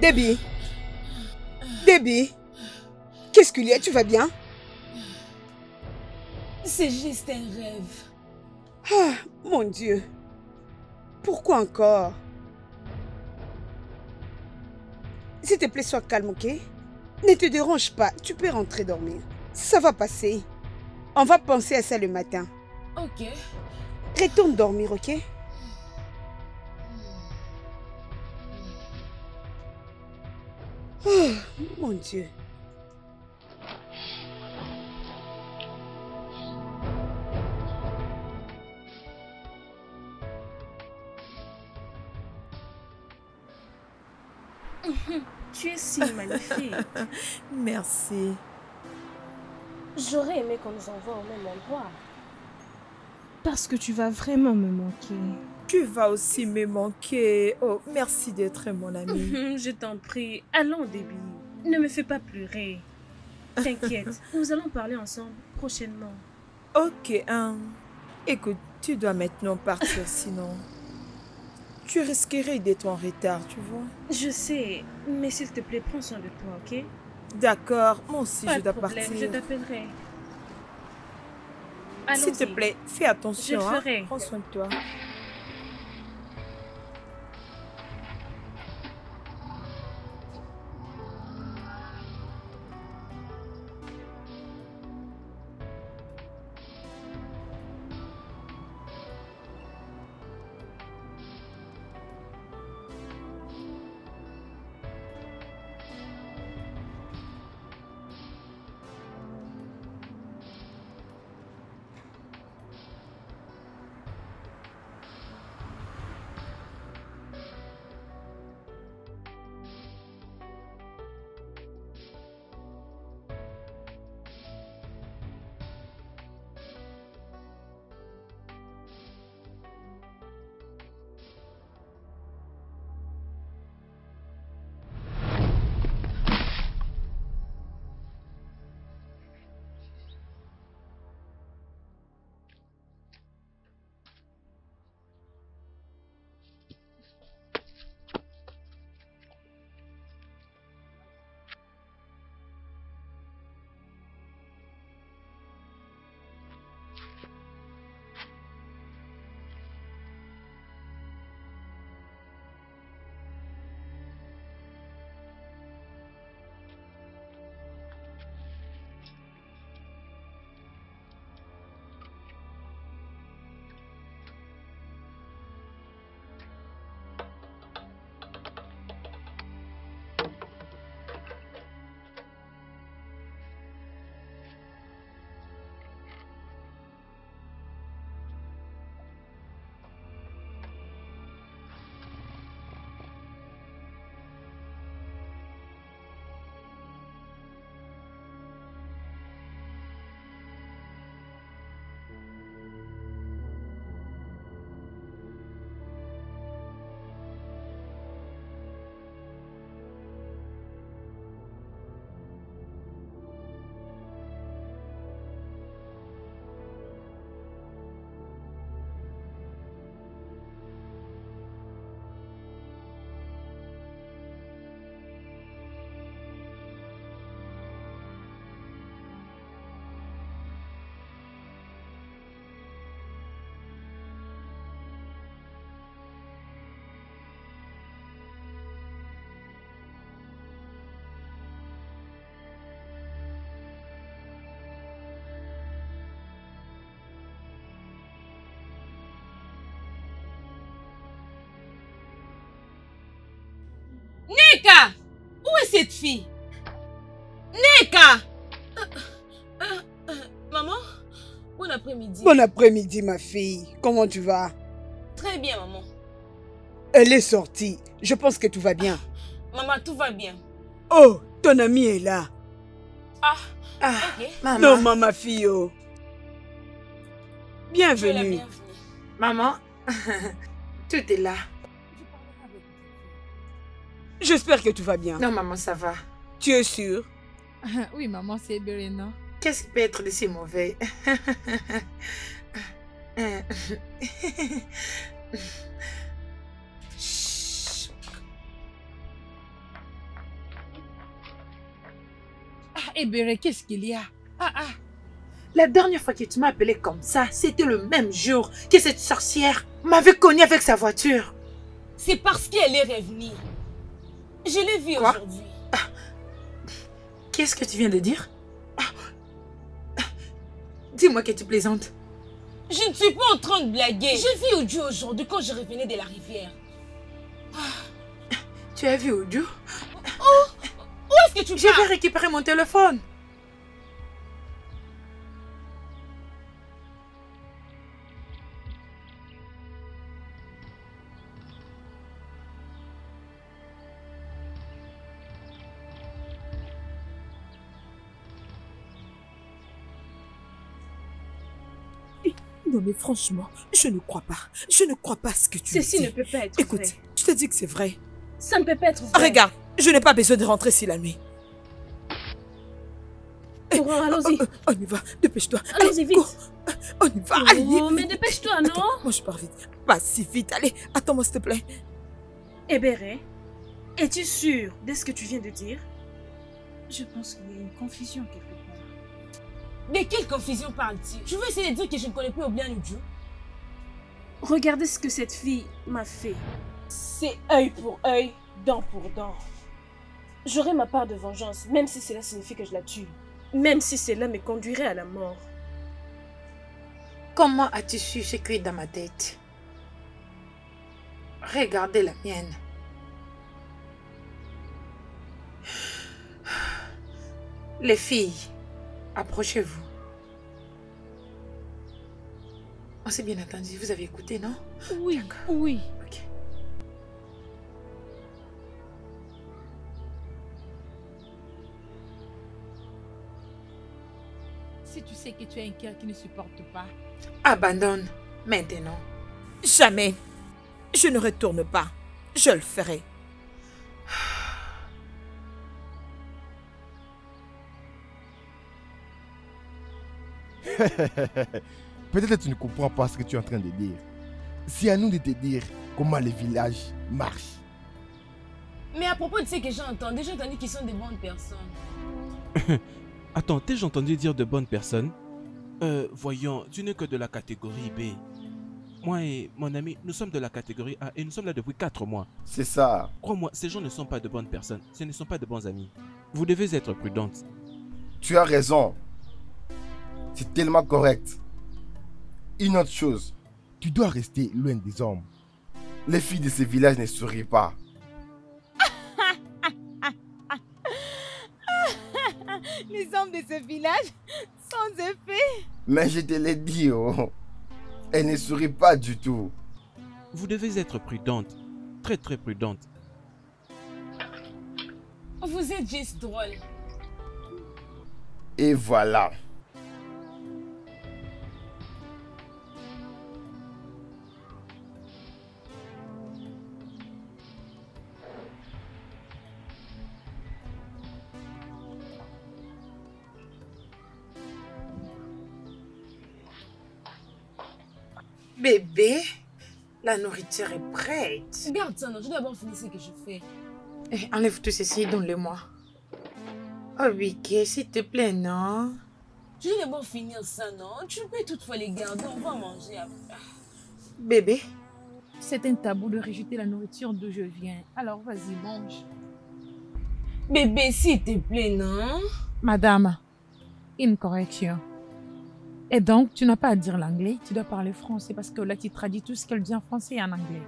Debbie, Debbie, qu'est-ce qu'il y a? Tu vas bien? C'est juste un rêve. Ah, mon Dieu. Pourquoi encore? S'il te plaît, sois calme, ok? Ne te dérange pas, tu peux rentrer dormir. Ça va passer. On va penser à ça le matin. Ok. Retourne dormir, ok? Oh, mon Dieu. Tu es si magnifique. Merci. J'aurais aimé qu'on nous envoie au même endroit. Parce que tu vas vraiment me manquer. Tu vas aussi me manquer. Oh, merci d'être mon amie. Je t'en prie. Allons, Debbie. Ne me fais pas pleurer. T'inquiète, nous allons parler ensemble prochainement. Ok, hein. Écoute, tu dois maintenant partir, sinon... tu risquerais d'être en retard, tu vois. Je sais, mais s'il te plaît, prends soin de toi, ok? D'accord, moi aussi je dois partir. Je t'appellerai. S'il te plaît, fais attention. Je le ferai. Hein? Prends soin de toi. Neka! Où est cette fille? Neka! Maman, bon après-midi. Bon après-midi, ma fille. Comment tu vas? Très bien, maman. Elle est sortie. Je pense que tout va bien. Ah, maman, tout va bien. Oh, ton amie est là. Ah, ah ok. Maman. Non, maman, fille. Oh. Bienvenue. Bienvenue. Maman, tout est là. J'espère que tout va bien. Non, maman, ça va. Tu es sûre? Oui, maman, c'est Ebere, non? Qu'est-ce qui peut être de si mauvais? Ah, Ebere, qu'est-ce qu'il y a? La dernière fois que tu m'as appelé comme ça, c'était le même jour que cette sorcière m'avait cogné avec sa voiture. C'est parce qu'elle est revenue. Je l'ai vue aujourd'hui. Qu'est-ce que tu viens de dire? Dis-moi que tu plaisantes. Je ne suis pas en train de blaguer. J'ai vu Uju aujourd'hui quand je revenais de la rivière. Tu as vu Uju? Où est-ce que tu parles? Je vais récupérer mon téléphone. Non mais franchement, je ne crois pas. Je ne crois pas ce que tu dis. Ceci ne peut pas être vrai. Écoute, je te dis que c'est vrai. Ça ne peut pas être vrai. Regarde, je n'ai pas besoin de rentrer si la nuit. Courant, allons-y. On y va, dépêche-toi. Allons-y vite. On y va, allez. Non, mais dépêche-toi, non? Moi je pars vite. Pas si vite, allez, attends-moi s'il te plaît. Ebere, es-tu sûre de ce que tu viens de dire? Je pense qu'il y a une confusion quelque part. De quelle confusion parle-t-il? Je veux essayer de dire que je ne connais plus Obim ou Dieu. Regardez ce que cette fille m'a fait. C'est œil pour œil, dent pour dent. J'aurai ma part de vengeance, même si cela signifie que je la tue. Même si cela me conduirait à la mort. Comment as-tu su ce qui est dans ma tête? Regardez la mienne. Les filles, approchez-vous. On s'est bien entendu, vous avez écouté, non? Oui, oui. Ok. Si tu sais que tu as un cœur qui ne supporte pas, abandonne maintenant. Jamais. Je ne retourne pas. Je le ferai. Peut-être que tu ne comprends pas ce que tu es en train de dire. C'est à nous de te dire comment le village marche. Mais à propos de ce que j'ai entendu qu'ils sont de bonnes personnes. Attends, t'ai-je entendu dire de bonnes personnes? Voyons, tu n'es que de la catégorie B. Moi et mon ami, nous sommes de la catégorie A et nous sommes là depuis 4 mois. C'est ça. Crois-moi, ces gens ne sont pas de bonnes personnes. Ce ne sont pas de bons amis. Vous devez être prudente. Tu as raison. C'est tellement correct. Une autre chose, tu dois rester loin des hommes. Les filles de ces villages ne sourient pas. Les hommes de ce village sont effets. Mais je te l'ai dit, oh. Elles ne sourient pas du tout. Vous devez être prudente. Très très prudente. Vous êtes juste drôle. Et voilà. Bébé, la nourriture est prête. Garde ça, non, je dois d'abord finir ce que je fais. Eh, enlève tout ceci et donne-le-moi. Oh, Vicky, s'il te plaît, non? Je dois d'abord finir ça, non? Tu peux toutefois les garder, on va manger après. Bébé, c'est un tabou de rejeter la nourriture d'où je viens. Alors, vas-y, mange. Bébé, s'il te plaît, non? Madame, une correction. Et donc, tu n'as pas à dire l'anglais, tu dois parler français parce que là, tu traduis tout ce qu'elle dit en français et en anglais.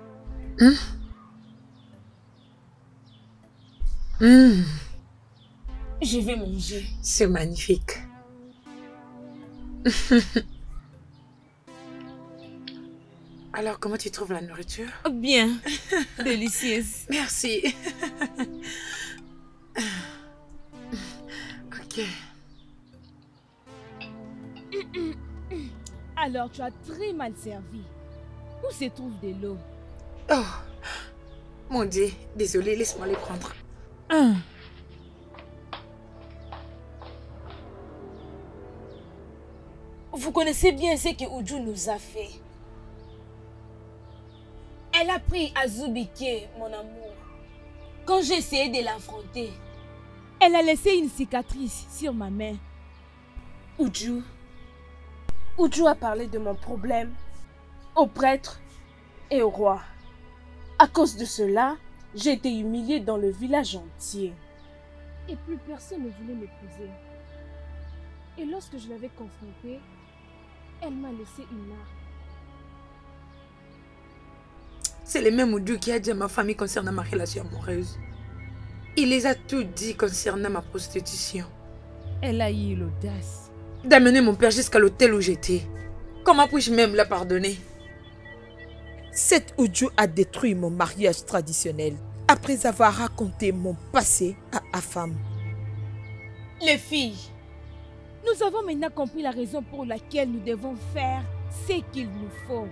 Je vais manger. C'est magnifique. Alors, comment tu trouves la nourriture? Bien. Délicieuse. Merci. Ok. Alors, tu as très mal servi. Où se trouve de l'eau? Oh, mon Dieu, désolé, laisse-moi les prendre. Vous vous connaissez bien ce que Uju nous a fait. Elle a pris Azubike, mon amour. Quand j'ai essayé de l'affronter, elle a laissé une cicatrice sur ma main. Uju a parlé de mon problème au prêtre et au roi. À cause de cela, j'ai été humiliée dans le village entier. Et plus personne ne voulait m'épouser. Et lorsque je l'avais confrontée, elle m'a laissé une marque. C'est le même Oudou qui a dit à ma famille concernant ma relation amoureuse. Il les a tout dit concernant ma prostitution. Elle a eu l'audace d'amener mon père jusqu'à l'hôtel où j'étais. Comment puis-je même la pardonner? Cette Oudou a détruit mon mariage traditionnel après avoir raconté mon passé à Afam. Les filles, nous avons maintenant compris la raison pour laquelle nous devons faire ce qu'il nous faut.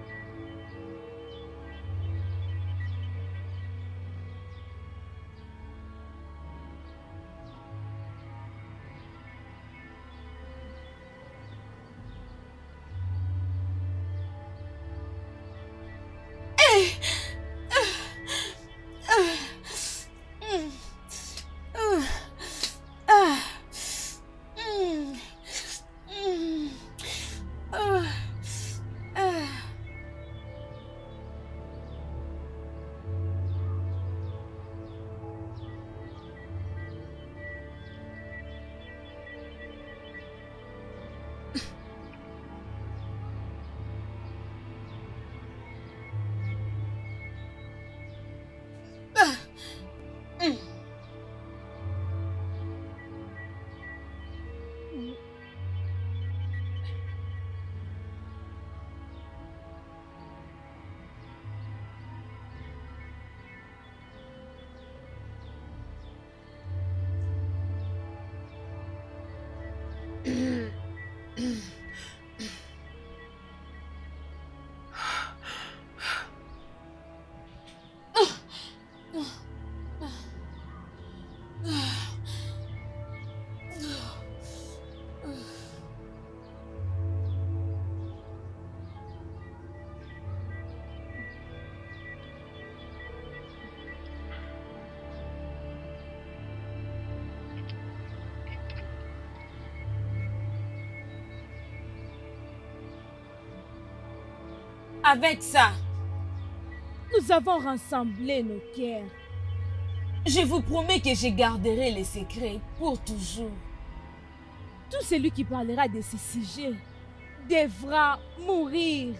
Avec ça, nous avons rassemblé nos cœurs. Je vous promets que je garderai les secrets pour toujours. Tout celui qui parlera de ce sujet devra mourir.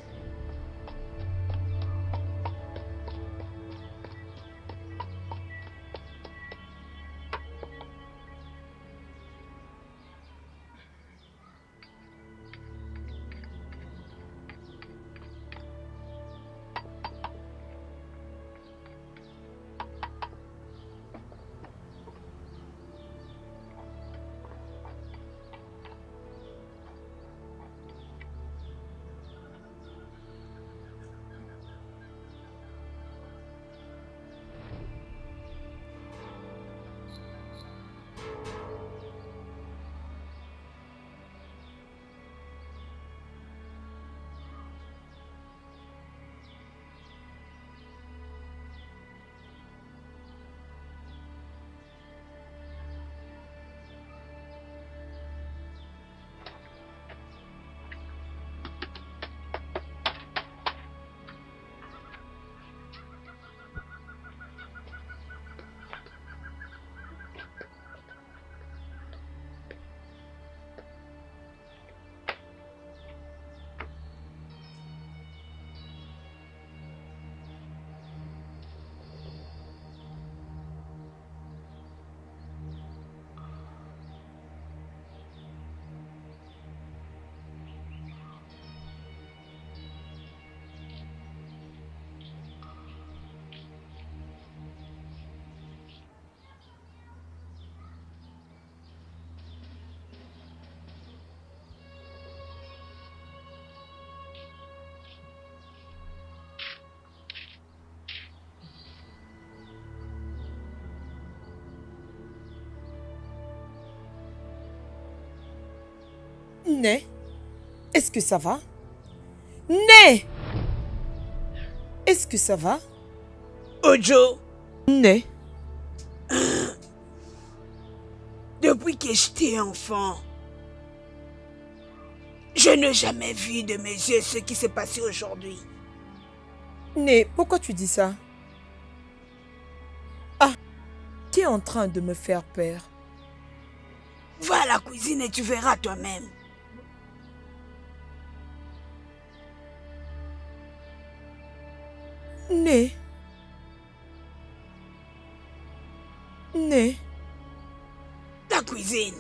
Est-ce que ça va? Né! Est-ce que ça va? Ojo! Né! Depuis que j'étais enfant, je n'ai jamais vu de mes yeux ce qui s'est passé aujourd'hui. Né, pourquoi tu dis ça? Ah, tu es en train de me faire peur. Va à la cuisine et tu verras toi-même. Né. Né. Ta cuisine.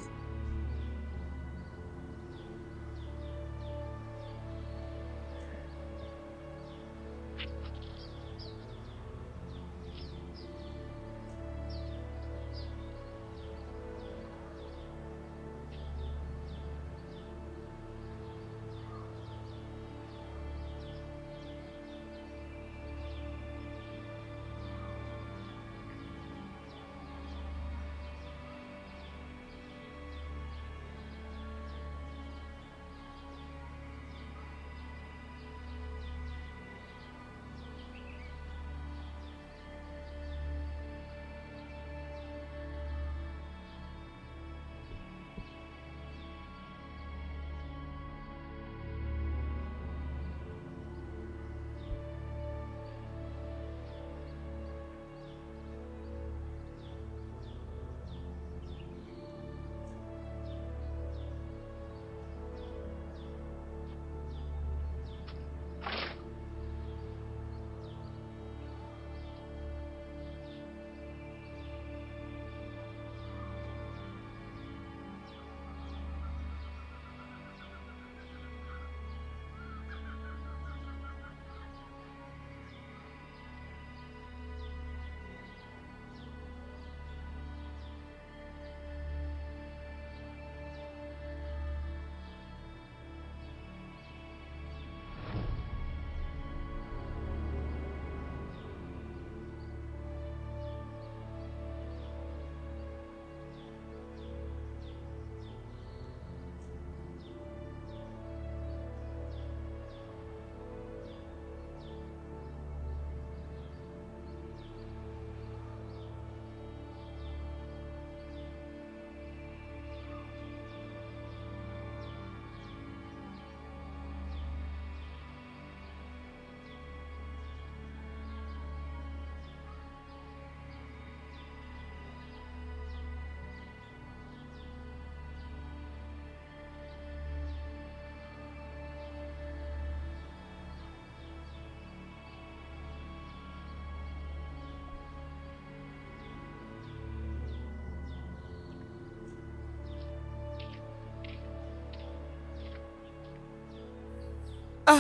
Ah.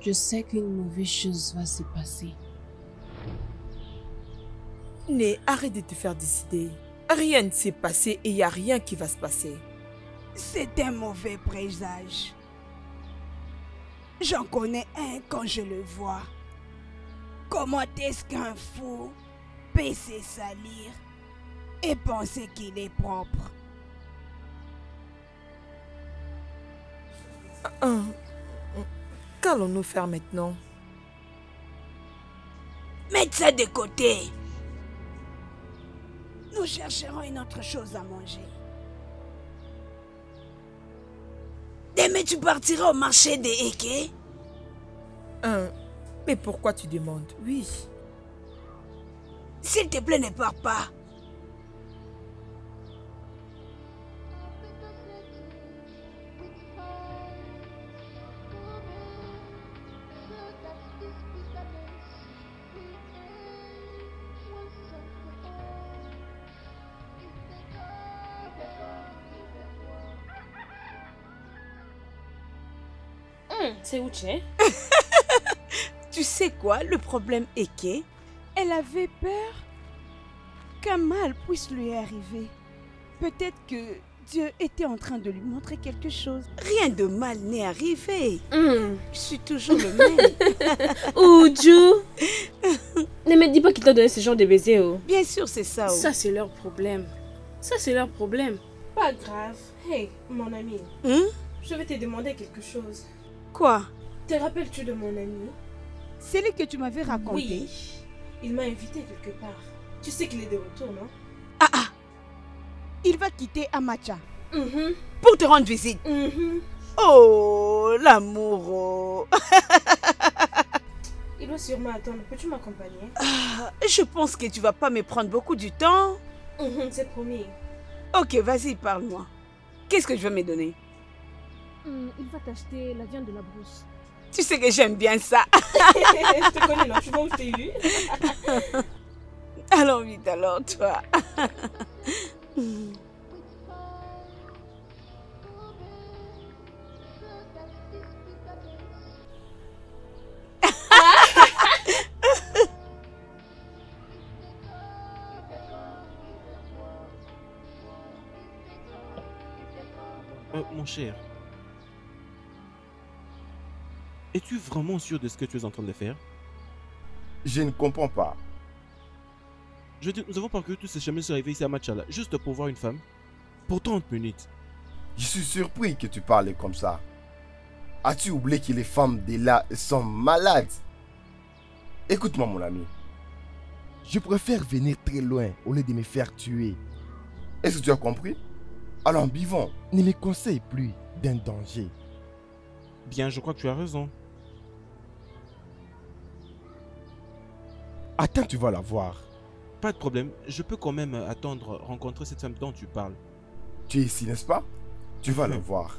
Je sais qu'une mauvaise chose va se passer. Né, arrête de te faire décider. Rien ne s'est passé et il n'y a rien qui va se passer. C'est un mauvais présage. J'en connais un quand je le vois. Comment est-ce qu'un fou peut se salir et penser qu'il est propre? Qu'allons-nous faire maintenant? Mettre ça de côté. Nous chercherons une autre chose à manger. Demain, tu partiras au marché des Eke? Mais pourquoi tu demandes? Oui. S'il te plaît, ne pars pas. C'est Uche. Tu sais quoi, le problème est qu'elle avait peur qu'un mal puisse lui arriver. Peut-être que Dieu était en train de lui montrer quelque chose. Rien de mal n'est arrivé. Je suis toujours le même. Oudou. Ne me dis pas qu'il t'a donné ce genre de baiser. Oh. Bien sûr, c'est ça. Oh. Ça, c'est leur problème. Ça, c'est leur problème. Pas grave. Hey, mon ami. Je vais te demander quelque chose. Quoi? Te rappelles-tu de mon ami? Celui que tu m'avais raconté? Oui. Il m'a invité quelque part. Tu sais qu'il est de retour, non? Ah ah! Il va quitter Amacha. Pour te rendre visite. Oh, l'amour. Il doit sûrement attendre. Peux-tu m'accompagner? Je pense que tu vas pas me prendre beaucoup du temps. C'est promis. Ok, vas-y, parle-moi. Qu'est-ce que je vais me donner? Il va t'acheter la viande de la brousse. Tu sais que j'aime bien ça. Je te connais, non? Tu vois où je t'ai vu? Allons vite alors, toi. Mon cher, es-tu vraiment sûr de ce que tu es en train de faire? Je ne comprends pas. Je dis, nous avons parcouru tous ces chemins sur arriver ici à Machala, juste pour voir une femme, pour 30 minutes. Je suis surpris que tu parles comme ça. As-tu oublié que les femmes de là sont malades? Écoute-moi, mon ami. Je préfère venir très loin au lieu de me faire tuer. Est-ce que tu as compris? Alors, vivons, ne me conseille plus d'un danger. Bien, je crois que tu as raison. Attends, tu vas la voir. Pas de problème, je peux quand même attendre, rencontrer cette femme dont tu parles. Tu es ici, n'est-ce pas? Tu vas la voir.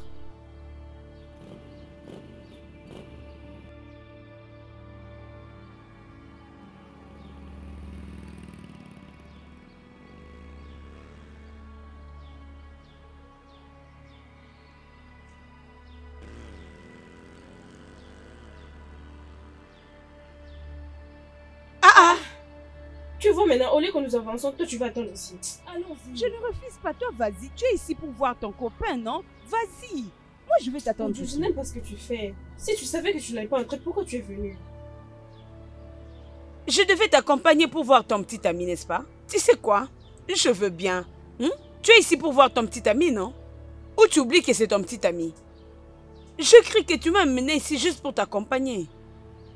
Maintenant, au lieu que nous avançons, toi tu vas attendre ici. Allons-y. Je ne refuse pas, toi vas-y. Tu es ici pour voir ton copain, non? Vas-y. Moi je vais t'attendre. Je n'aime pas ce que tu fais. Si tu savais que tu n'allais pas entrer, pourquoi tu es venue? Je devais t'accompagner pour voir ton petit ami, n'est-ce pas? Tu sais quoi? Je veux bien. Tu es ici pour voir ton petit ami, non? Ou tu oublies que c'est ton petit ami? Je crie que tu m'as amené ici juste pour t'accompagner.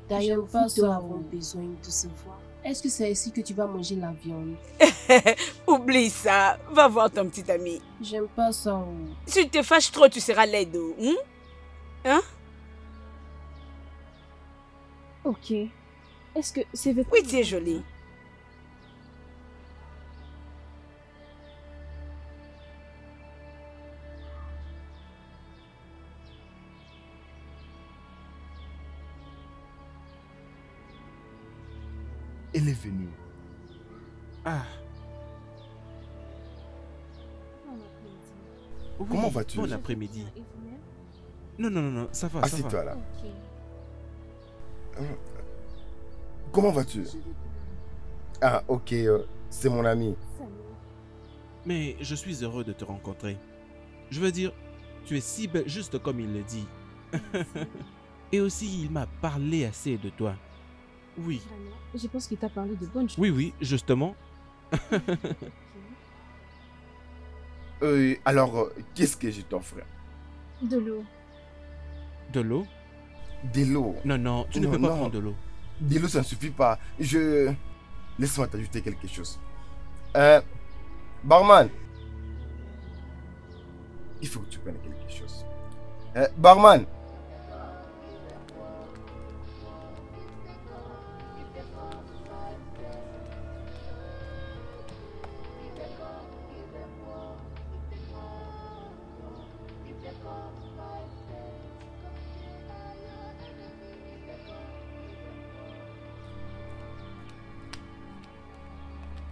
D'ailleurs, pas toi avons besoin de se voir. Est-ce que c'est ici que tu vas manger la viande? Oublie ça. Va voir ton petit ami. J'aime pas ça. Si tu te fâches trop, tu seras laide. Hein? Ok. Est-ce que c'est vrai? Oui, tu es jolie. Elle est venue. Ah. Oui. Comment vas-tu? Bon après-midi. Non, ça va. Assieds-toi là. Okay. Comment vas-tu? Ah, ok, c'est mon ami. Mais je suis heureux de te rencontrer. Je veux dire, tu es si belle, juste comme il le dit. Et aussi, il m'a parlé assez de toi. Oui. Je pense qu'il t'a parlé de bonnes choses. Oui, justement. Alors, qu'est-ce que je t'offre? De l'eau. De l'eau? De l'eau. Non, tu ne peux pas prendre de l'eau. De l'eau, ça ne suffit pas. Laisse-moi t'ajouter quelque chose. Barman. Il faut que tu prennes quelque chose. Barman.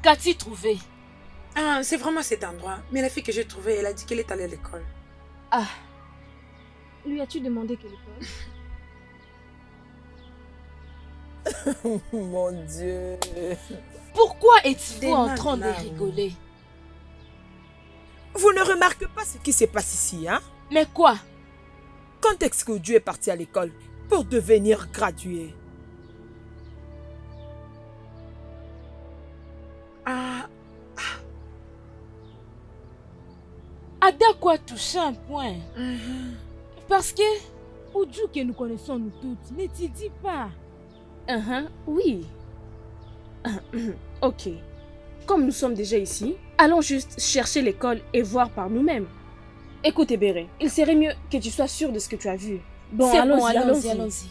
Qu'a-t-il trouvé? Ah, c'est vraiment cet endroit. Mais la fille que j'ai trouvée, elle a dit qu'elle est allée à l'école. Ah. Lui as-tu demandé quelle école? Mon Dieu. Pourquoi êtes-vous en train de rigoler? Vous ne remarquez pas ce qui se passe ici, hein? Mais quoi? Quand est-ce que Dieu est parti à l'école pour devenir gradué? Adako a touché un point. Parce que Oudou que nous connaissons nous toutes, ne t'y dis pas. Oui. Ok. Comme nous sommes déjà ici, allons juste chercher l'école et voir par nous-mêmes. Écoute Ebere, il serait mieux que tu sois sûre de ce que tu as vu. Bon, allons-y, allons-y, allons-y.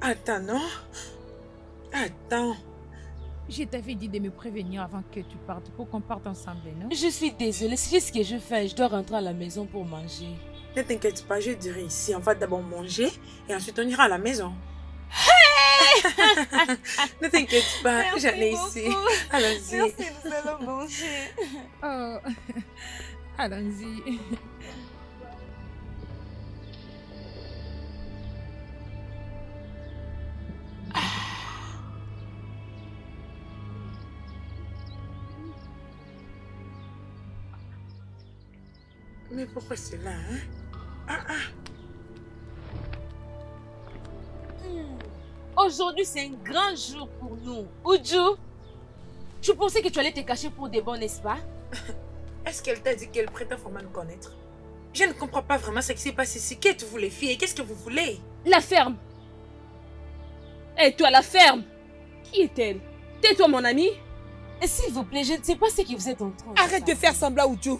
Attends, non? Attends. Je t'avais dit de me prévenir avant que tu partes pour qu'on parte ensemble, non? Je suis désolée, c'est juste ce que je fais. Je dois rentrer à la maison pour manger. Ne t'inquiète pas, je dirai ici. On va d'abord manger et ensuite on ira à la maison. Hey! Ne t'inquiète pas, j'allais ici. Allons-y. Merci, nous allons manger. Oh. Allons-y. Mais pourquoi c'est là, hein? Aujourd'hui, c'est un grand jour pour nous. Uju, tu pensais que tu allais te cacher pour des bons, n'est-ce pas? Est-ce qu'elle t'a dit qu'elle prétend vraiment nous connaître? Je ne comprends pas vraiment ce qui s'est passé ici. Qui êtes-vous les filles? Qu'est-ce que vous voulez? La ferme. Et toi, la ferme? Qui est-elle? Tais-toi, mon ami. S'il vous plaît, je ne sais pas ce que vous êtes en train de faire. Arrête de faire semblant, Uju.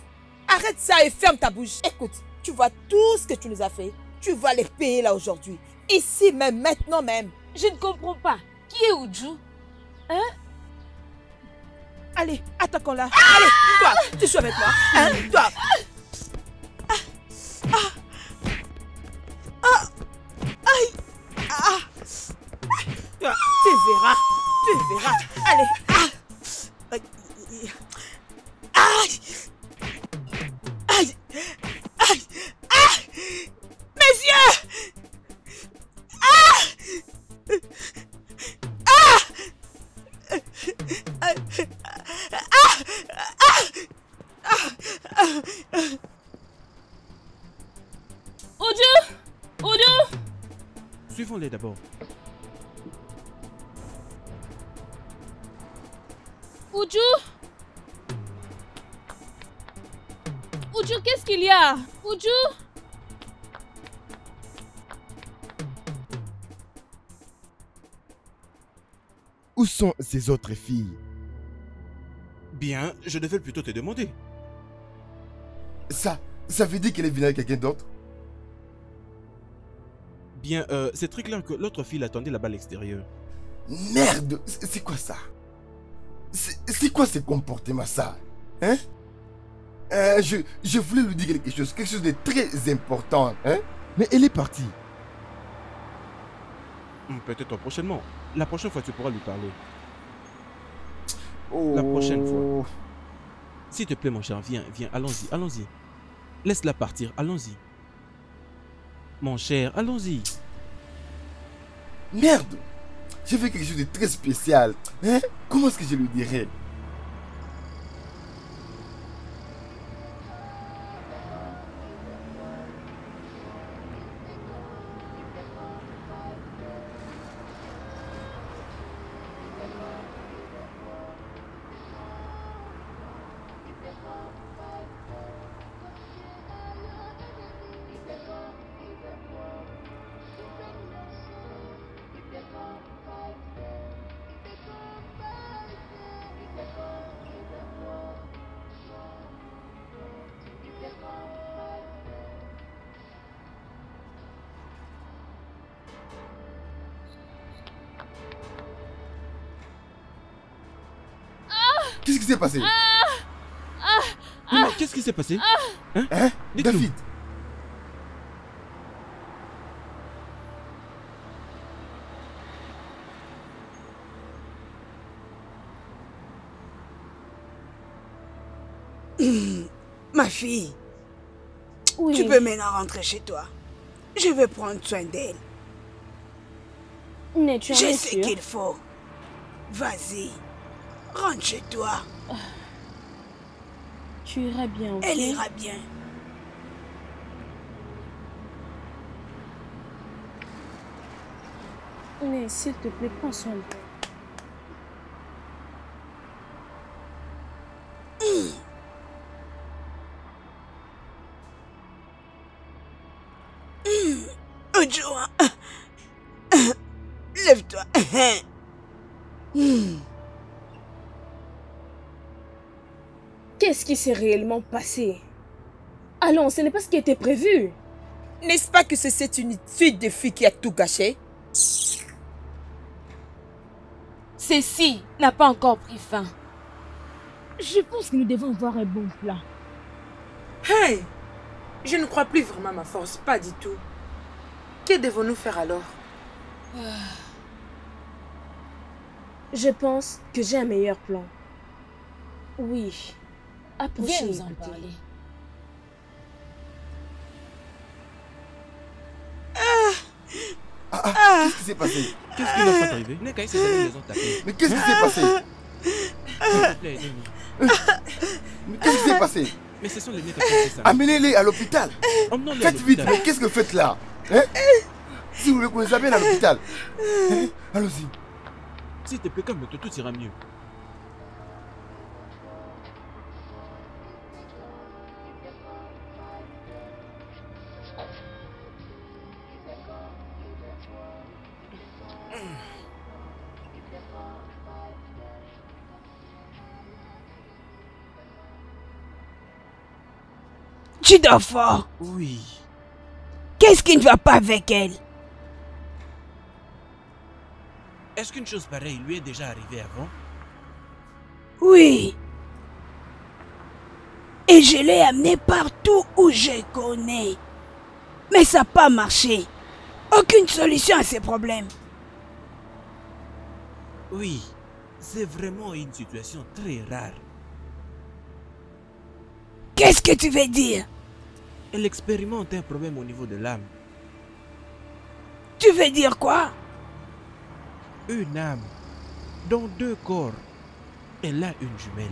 Arrête ça et ferme ta bouche. Écoute, tu vois tout ce que tu nous as fait. Tu vas les payer là aujourd'hui. Ici même, maintenant même. Je ne comprends pas. Qui est Uju? Hein? Allez, attaquons-la. Ah! Allez, toi, tu joues avec moi. Hein? Toi. Ah! Ah! Ah! Aïe! Ah! Toi, tu verras. Tu verras. Allez. Ah! Aïe! Aïe! Aïe! Aïe! Aïe! Mes yeux! Ah! Ah! Ah! Ah! Oudou! Oudou! Suivons-les d'abord. Oudou! Uju, qu'est-ce qu'il y a? Uju? Où sont ces autres filles? Bien, je devais plutôt te demander. Ça veut dire qu'elle est venue avec quelqu'un d'autre? Bien, c'est très clair que l'autre fille l'attendait là-bas à l'extérieur. Merde! C'est quoi ça? C'est quoi ce comportement ça? Hein? Je voulais lui dire quelque chose de très important, hein? Mais elle est partie. Peut-être prochainement. La prochaine fois, tu pourras lui parler. Oh. La prochaine fois. S'il te plaît, mon cher, viens, allons-y, allons-y. Laisse-la partir, allons-y. Mon cher, allons-y. Merde! J'ai fait quelque chose de très spécial, hein? Comment est-ce que je lui dirais? Qu'est-ce qui s'est passé? Qu'est-ce qui s'est passé? Hein? David! Ma fille, oui. Tu peux maintenant rentrer chez toi. Je vais prendre soin d'elle. Je sais qu'il faut. Vas-y, rentre chez toi. Tu iras bien. Okay? Elle ira bien. Mais s'il te plaît, prends soin de toi. Lève-toi. Qu'est-ce qui s'est réellement passé? Allons, ce n'est pas ce qui était prévu. N'est-ce pas que c'est cette étude de filles qui a tout gâché? Ceci n'a pas encore pris fin. Je pense que nous devons voir un bon plat. Hey! Je ne crois plus vraiment à ma force, pas du tout. Que devons-nous faire alors? Je pense que j'ai un meilleur plan. Oui. Approchez-nous en parler. Qu'est-ce qui s'est passé? Qu'est-ce qui nous est arrivé? Neka, il s'est allé les entaper. Mais qu'est-ce qui s'est passé? Mais qu'est-ce qui s'est passé? Mais ce sont les Neka qui ont fait ça. Amenez-les à l'hôpital. Faites vite, mais qu'est-ce que vous faites là? Hein? Si vous voulez qu'on les amène à l'hôpital. Hein? Allons-y. S'il te plaît, calme-toi, tout ira mieux. Tu dors fort? Oui. Qu'est-ce qui ne va pas avec elle? Est-ce qu'une chose pareille lui est déjà arrivée avant? Oui. Et je l'ai amenée partout où je connais. Mais ça n'a pas marché. Aucune solution à ces problèmes. Oui, c'est vraiment une situation très rare. Qu'est-ce que tu veux dire? Elle expérimente un problème au niveau de l'âme. Tu veux dire quoi? Une âme dans deux corps. Elle a une jumelle.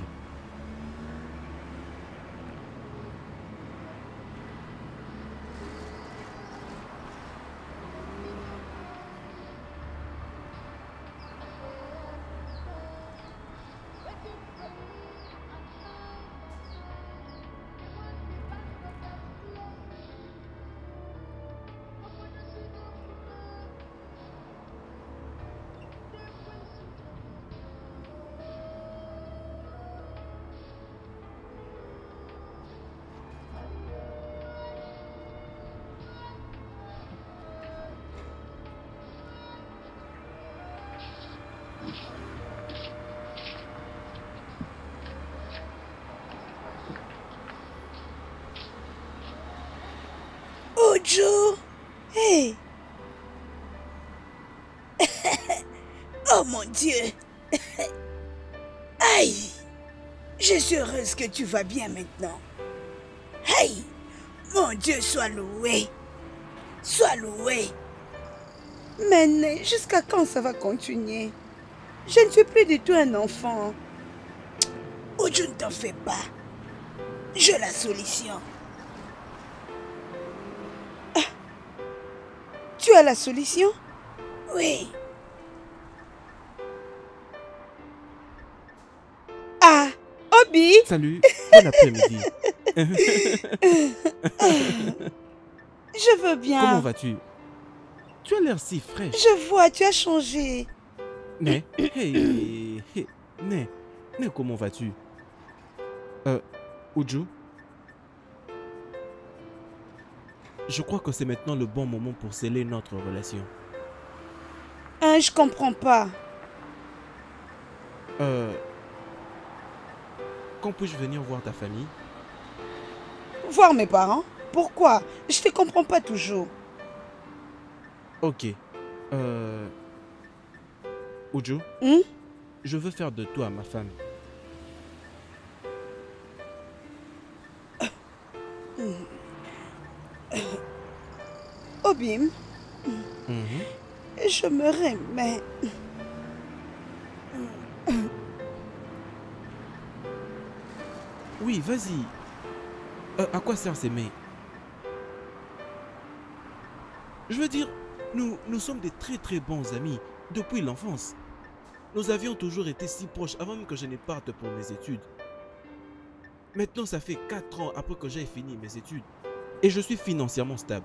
Oudou, hey. Oh mon Dieu. Aïe. Je suis heureuse que tu vas bien maintenant. Hey. Mon Dieu, sois loué. Sois loué. Mais jusqu'à quand ça va continuer? Je ne suis plus du tout un enfant. Oudou, ne t'en fais pas. J'ai la solution. Tu as la solution? Oui. Ah, Obi! Salut, bon après-midi. Je veux bien. Comment vas-tu? Tu as l'air si fraîche. Je vois, tu as changé. Mais, hey, hey, mais comment vas-tu? Uju? Je crois que c'est maintenant le bon moment pour sceller notre relation. Hein, je comprends pas. Quand puis-je venir voir ta famille? Voir mes parents? Pourquoi? Je te comprends pas toujours. Ok. Uju, je veux faire de toi ma femme. Obim, je me remets. Oui, vas-y. À quoi servent ces mains? Je veux dire, nous sommes des très très bons amis depuis l'enfance. Nous avions toujours été si proches avant même que je ne parte pour mes études. Maintenant, ça fait 4 ans après que j'ai fini mes études et je suis financièrement stable.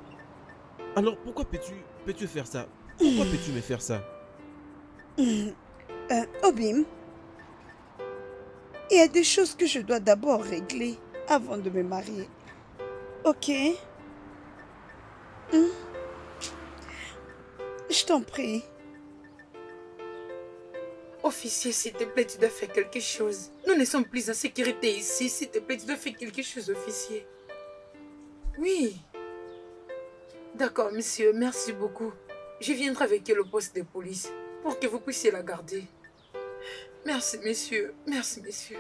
Alors pourquoi peux-tu faire ça? Pourquoi peux-tu me faire ça? Obim, il y a des choses que je dois d'abord régler avant de me marier. Ok? Je t'en prie. Officier, s'il te plaît, tu dois faire quelque chose. Nous ne sommes plus en sécurité ici. S'il te plaît, tu dois faire quelque chose, officier. Oui. D'accord, monsieur. Merci beaucoup. Je viendrai avec elle au poste de police pour que vous puissiez la garder. Merci, monsieur. Merci, monsieur.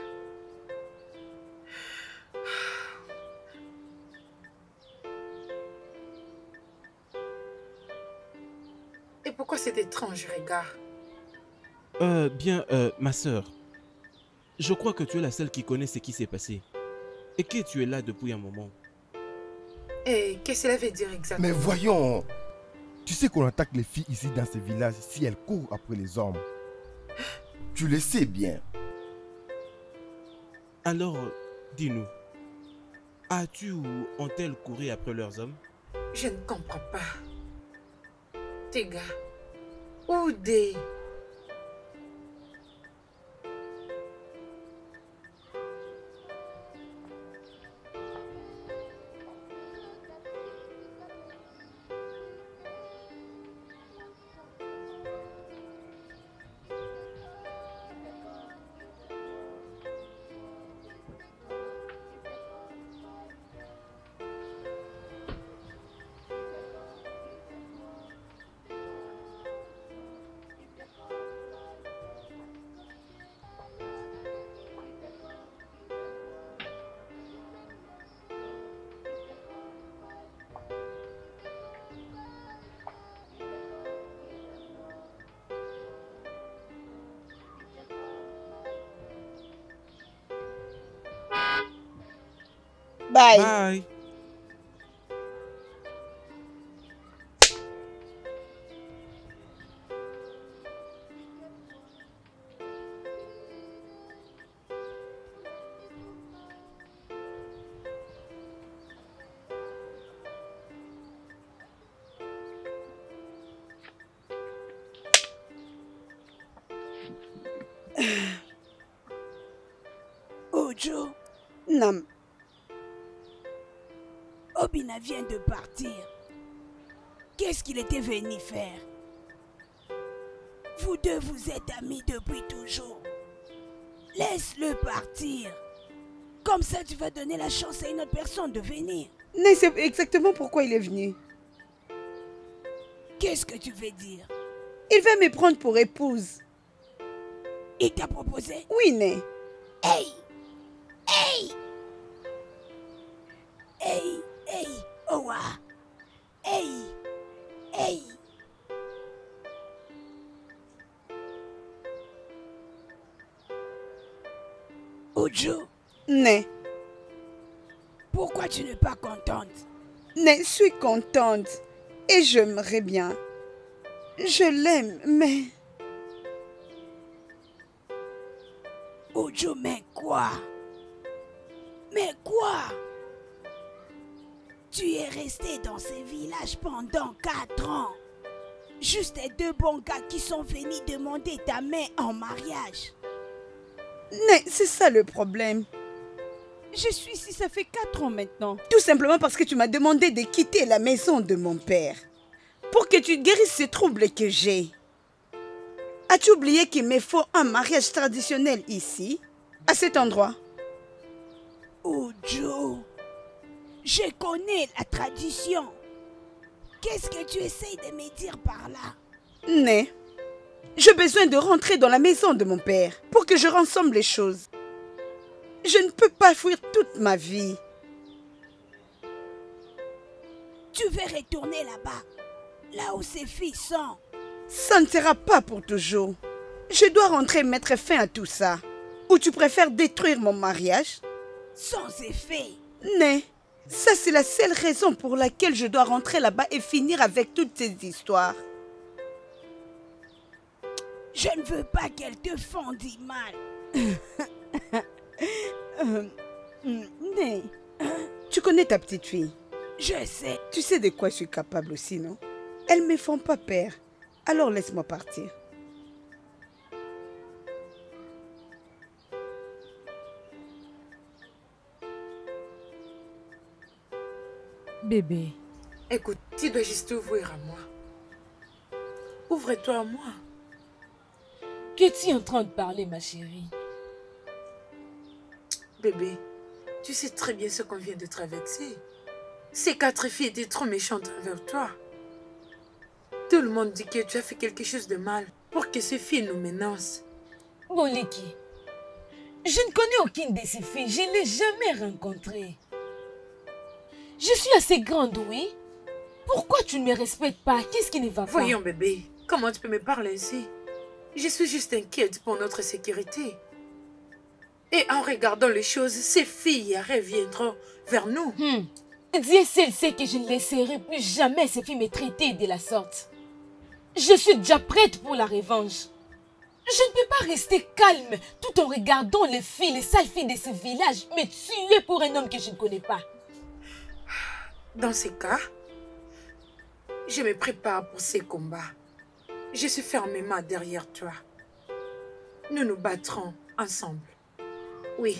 Et pourquoi cet étrange regard? Ma soeur, je crois que tu es la seule qui connaît ce qui s'est passé et que tu es là depuis un moment. Et qu'est-ce que cela veut dire exactement? Mais voyons, tu sais qu'on attaque les filles ici dans ce village si elles courent après les hommes. Tu le sais bien. Alors, dis-nous, as-tu ou ont-elles couru après leurs hommes? Je ne comprends pas. Tes gars, ou des... Bye. Bye. Oudou, Nam. Obina vient de partir. Qu'est-ce qu'il était venu faire? Vous deux, vous êtes amis depuis toujours. Laisse-le partir. Comme ça, tu vas donner la chance à une autre personne de venir. Mais c'est exactement pourquoi il est venu. Qu'est-ce que tu veux dire? Il veut me prendre pour épouse. Il t'a proposé? Oui, né. Hey! Hey! Hey! Hey, Owa! Hey! Hey! Uju! Né! Pourquoi tu n'es pas contente? Né, je suis contente. Et j'aimerais bien. Je l'aime, mais... Uju, mais quoi? Mais quoi? Tu es resté dans ce village pendant 4 ans. Juste 2 bons gars qui sont venus demander ta main en mariage. Mais c'est ça le problème. Je suis ici, ça fait 4 ans maintenant. Tout simplement parce que tu m'as demandé de quitter la maison de mon père. Pour que tu guérisses ces troubles que j'ai. As-tu oublié qu'il me faut un mariage traditionnel ici, à cet endroit? Oh, Joe. Je connais la tradition. Qu'est-ce que tu essayes de me dire par là? Né, j'ai besoin de rentrer dans la maison de mon père pour que je rassemble les choses. Je ne peux pas fuir toute ma vie. Tu veux retourner là-bas là où ses filles sont. Ça ne sera pas pour toujours. Je dois rentrer et mettre fin à tout ça. Ou tu préfères détruire mon mariage? Sans effet. Mais, ça c'est la seule raison pour laquelle je dois rentrer là-bas et finir avec toutes ces histoires. Je ne veux pas qu'elle te fendit mal. Mais... Tu connais ta petite fille? Je sais. Tu sais de quoi je suis capable aussi, non? Elles ne me font pas peur. Alors laisse-moi partir. Bébé. Écoute, tu dois juste t'ouvrir à moi. Ouvre-toi à moi. Qu'est-tu en train de parler, ma chérie? Bébé, tu sais très bien ce qu'on vient de traverser. Ces quatre filles étaient trop méchantes envers toi. Tout le monde dit que tu as fait quelque chose de mal pour que ces filles nous menacent. Boliki, je ne connais aucune de ces filles. Je ne l'ai jamais rencontrée. Je suis assez grande, oui. Pourquoi tu ne me respectes pas? Qu'est-ce qui ne va pas? Voyons, bébé, comment tu peux me parler ainsi? Je suis juste inquiète pour notre sécurité. Et en regardant les choses, ces filles reviendront vers nous. Dieu seul sait que je ne laisserai plus jamais ces filles me traiter de la sorte. Je suis déjà prête pour la revanche. Je ne peux pas rester calme tout en regardant les filles, les sales filles de ce village me tuer pour un homme que je ne connais pas. Dans ce cas, je me prépare pour ces combats. Je suis fermement derrière toi. Nous nous battrons ensemble. Oui.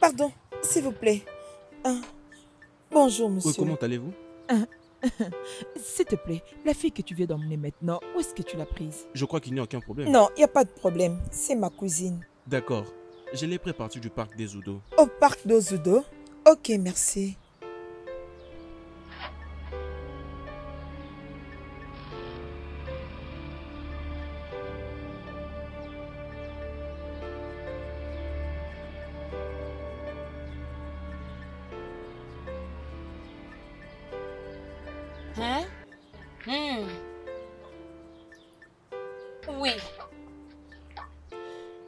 Pardon, s'il vous plaît. Bonjour, monsieur. Comment allez-vous? S'il te plaît, la fille que tu viens d'emmener maintenant, où est-ce que tu l'as prise? Je crois qu'il n'y a aucun problème. Non, il n'y a pas de problème. C'est ma cousine. D'accord. Je l'ai pris partie du parc des Oudou. Au parc des Oudou? Ok, merci.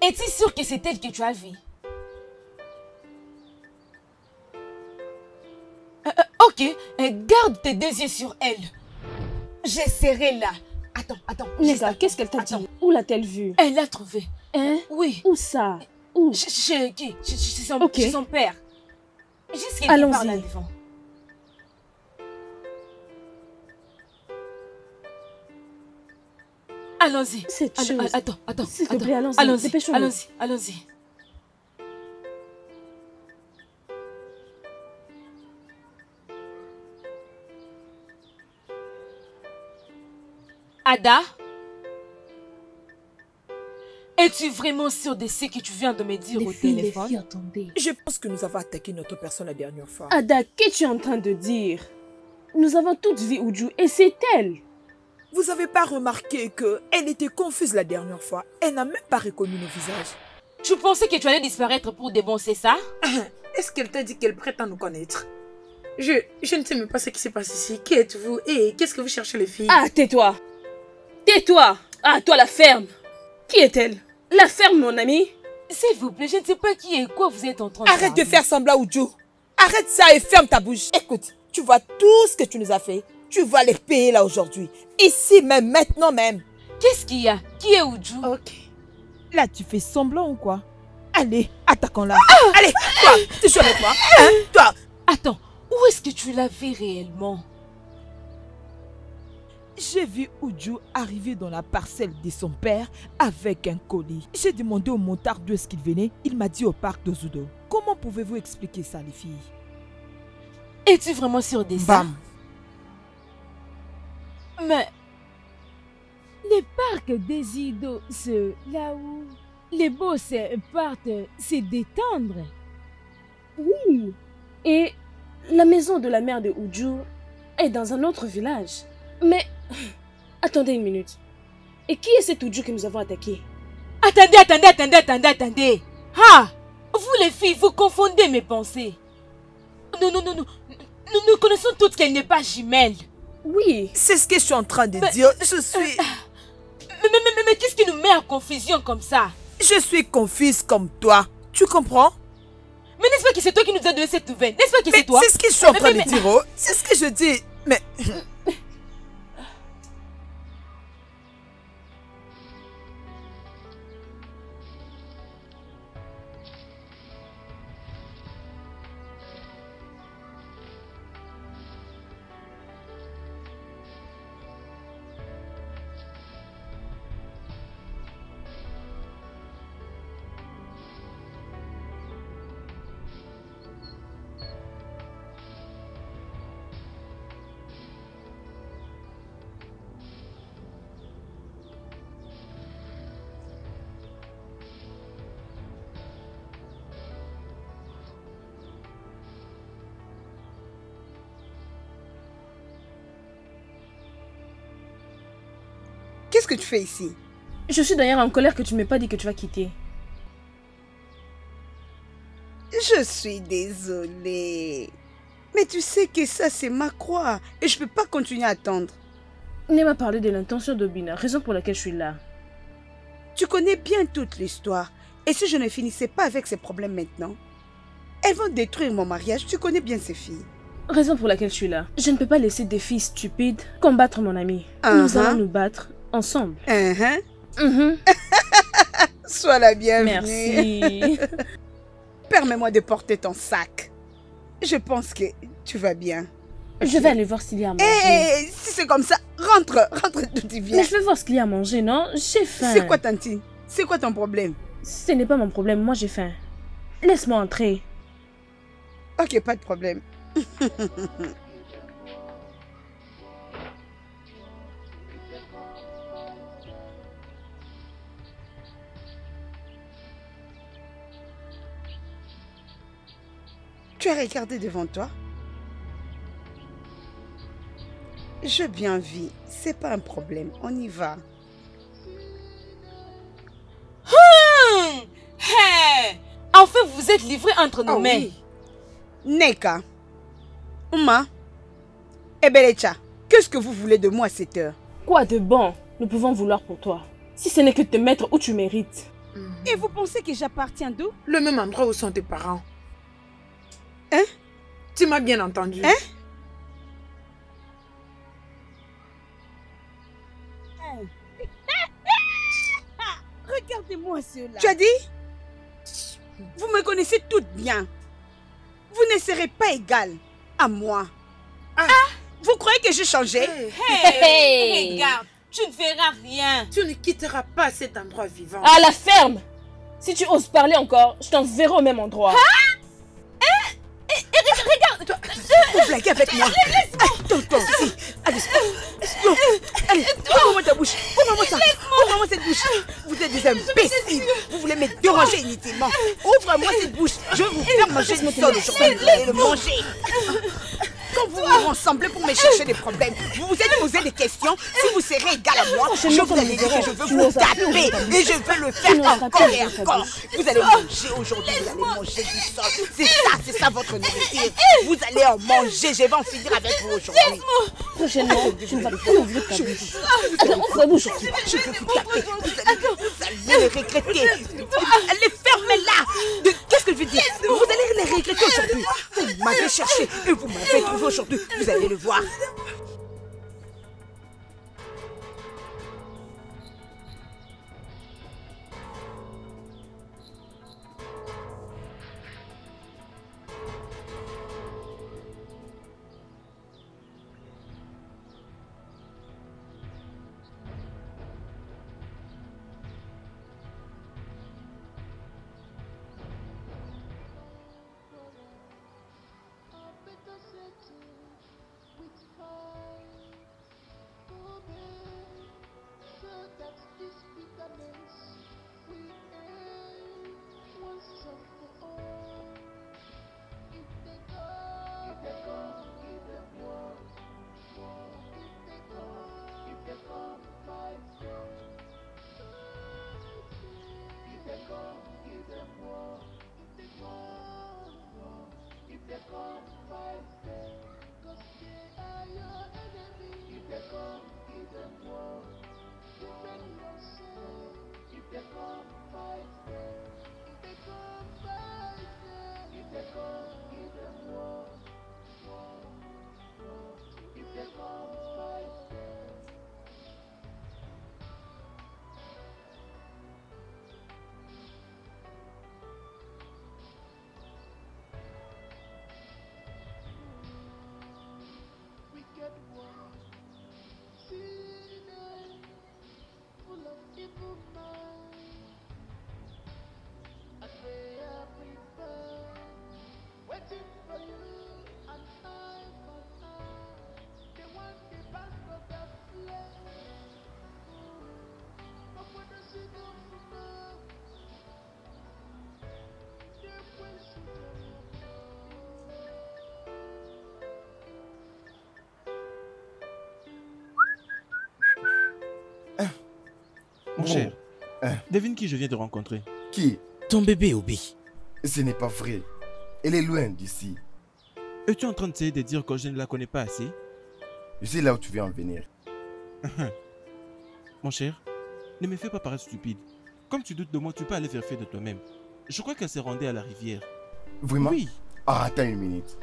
Es-tu sûr que c'est elle que tu as vue? Ok, garde tes deux yeux sur elle. Je serai là. Attends. Neka, qu'est-ce qu'elle t'a dit? Où l'a-t-elle vue? Elle l'a trouvée. Hein? Oui. Où ça? Où? Chez qui? Chez son père. Jusqu'à qu'il parle là devant. Allons-y. Attends. S'il te plaît, allons-y. Allons-y. Ada, es-tu vraiment sûre de ce que tu viens de me dire au téléphone? Les filles, attendez. Je pense que nous avons attaqué notre personne la dernière fois. Ada, qu'es-tu en train de dire? Nous avons toutes vu Uju et c'est elle. Vous n'avez pas remarqué qu'elle était confuse la dernière fois. Elle n'a même pas reconnu nos visages. Tu pensais que tu allais disparaître pour de bon, c'est ça? Est-ce qu'elle t'a dit qu'elle prétend nous connaître? Je ne sais même pas ce qui se passe ici. Qui êtes-vous? Et qu'est-ce que vous cherchez, les filles? Tais-toi! Tais-toi! Toi, la ferme! Qui est-elle? La ferme, mon ami? S'il vous plaît, je ne sais pas qui et quoi vous êtes en train de faire. Arrête de faire semblant, Uju. Arrête ça et ferme ta bouche. Écoute, tu vois tout ce que tu nous as fait. Tu vas les payer là aujourd'hui. Ici même, maintenant même. Qu'est-ce qu'il y a? Qui est Uju? Ok. Là, tu fais semblant ou quoi? Allez, attaquons-la. Ah! Allez, toi, tu joues avec moi. Hein, toi. Attends, où est-ce que tu l'as vu réellement? J'ai vu Uju arriver dans la parcelle de son père avec un colis. J'ai demandé au montard d'où est-ce qu'il venait. Il m'a dit au parc d'Ozodo. Comment pouvez-vous expliquer ça, les filles? Es-tu vraiment sûre de ça? Bam. Mais... le parc des Ido, c'est là où les boss partent se détendre. Oui, et la maison de la mère de Uju est dans un autre village. Mais, attendez une minute. Et qui est cet Uju que nous avons attaqué? Attendez. Ah, vous les filles, vous confondez mes pensées. Non. Nous connaissons toutes qu'elle n'est pas jumelle. Oui. C'est ce que je suis en train de dire. Je suis... Mais qu'est-ce qui nous met en confusion comme ça? Je suis confuse comme toi. Tu comprends? Mais n'est-ce pas que c'est toi qui nous as donné cette nouvelle? N'est-ce pas que c'est toi? C'est ce que je suis en train de dire. Oh. C'est ce que je dis. Mais... qu'est-ce que tu fais ici? Je suis d'ailleurs en colère que tu ne m'aies pas dit que tu vas quitter. Je suis désolée. Mais tu sais que ça c'est ma croix et je ne peux pas continuer à attendre. Nema m'a parlé de l'intention d'Obina, raison pour laquelle je suis là. Tu connais bien toute l'histoire et si je ne finissais pas avec ces problèmes maintenant, elles vont détruire mon mariage, tu connais bien ces filles. Raison pour laquelle je suis là. Je ne peux pas laisser des filles stupides combattre mon ami. Nous allons nous battre ensemble. Sois la bienvenue. Merci. Permets-moi de porter ton sac. Je pense que tu vas bien. Okay. Je vais aller voir s'il y a à manger. Hey, si c'est comme ça, rentre tout de suite. Mais je vais voir ce qu'il y a à manger, non? J'ai faim. C'est quoi, Tanti? C'est quoi ton problème? Ce n'est pas mon problème, moi j'ai faim. Laisse-moi entrer. Ok, pas de problème. Tu as regardé devant toi? J'ai bien vu, c'est pas un problème, on y va. Hey! Enfin, vous êtes livrés entre nous mêmes. Oui. Neka. Oma, Ebelecha, qu'est-ce que vous voulez de moi à cette heure? Quoi de bon nous pouvons vouloir pour toi, si ce n'est que te mettre où tu mérites. Et vous pensez que j'appartiens d'où? Le même endroit où sont tes parents. Hein? Tu m'as bien entendu. Hein? Regardez-moi cela. Tu as dit? Vous me connaissez toutes bien. Vous ne serez pas égales. À moi. Vous croyez que j'ai changé? Regarde, tu ne verras rien. Tu ne quitteras pas cet endroit vivant. À la ferme! Si tu oses parler encore, je t'enverrai au même endroit. Regarde! Toi, vous blaguez avec moi. Attends, ici. Allez, non. Allez, ouvre-moi ta bouche. Ouvre-moi ça. Ouvre-moi cette bouche. Vous êtes des imbéciles. Vous voulez me déranger inutilement. Ouvre-moi cette bouche. Je vais vous faire manger une tonne aujourd'hui. Vous allez le manger. Quand vous vous rassemblez pour me chercher des problèmes, vous vous êtes posé des questions. Si vous serez égal à moi, je vous ai dit que je veux vous taper et je veux le faire encore et encore. Vous allez manger aujourd'hui, vous allez manger du sol. C'est ça votre nourriture. Vous allez en manger, je vais en finir avec vous aujourd'hui. Prochainement, tu ne vas plus ouvrir ta bouche. Attends, ouvre-moi aujourd'hui. Je veux vous taper. Vous allez le regretter. Allez fermer mais là, qu'est-ce que je veux dire? Vous allez les regretter aujourd'hui. Vous m'avez cherché et vous m'avez trouvé aujourd'hui. Vous allez le voir. Mon cher, devine qui je viens de rencontrer. Qui? Ton bébé, Obi. Ce n'est pas vrai. Elle est loin d'ici. Es-tu en train d'essayer de dire que je ne la connais pas assez? Je sais là où tu viens en venir. Mon cher, ne me fais pas paraître stupide. Comme tu doutes de moi, tu peux aller vérifier de toi-même. Je crois qu'elle s'est rendue à la rivière. Vraiment? Oui. Ah, attends une minute.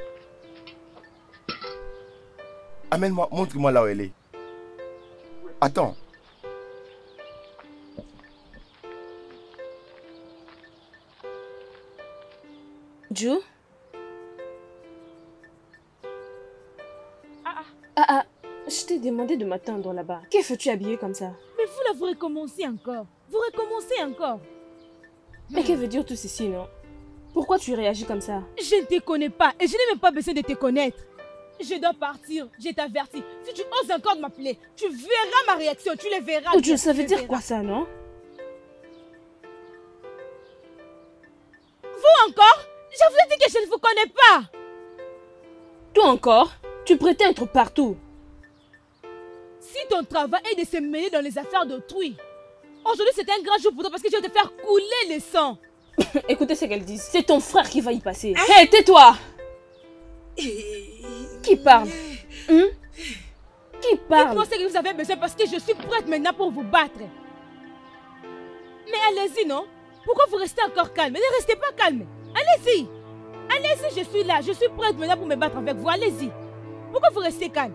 Amène-moi, montre-moi là où elle est. Attends. Uju? Je t'ai demandé de m'attendre là-bas. Qu'est-ce que tu habillée comme ça? Mais vous là, vous recommencez encore. Vous recommencez encore. Mais que veut dire tout ceci, non? Pourquoi tu réagis comme ça? Je ne te connais pas et je n'ai même pas besoin de te connaître. Je dois partir, je t'avertis. Si tu oses encore m'appeler, tu verras ma réaction, tu les verras. Uju, ça veut dire quoi ça, non? Vous encore? Je vous ai dit que je ne vous connais pas. Toi encore, tu prétends être partout. Si ton travail est de se mêler dans les affaires d'autrui, aujourd'hui c'est un grand jour pour toi parce que je vais te faire couler le sang. Écoutez ce qu'elle dit, c'est ton frère qui va y passer. Hé, hey, tais-toi. Qui parle? Qui parle? Dites-moi ce que vous avez besoin parce que je suis prête maintenant pour vous battre. Mais allez-y, non? Pourquoi vous restez encore calme? Ne restez pas calme. Allez-y! Allez-y, je suis là, je suis prête maintenant pour me battre avec vous, allez-y! Pourquoi vous restez calme?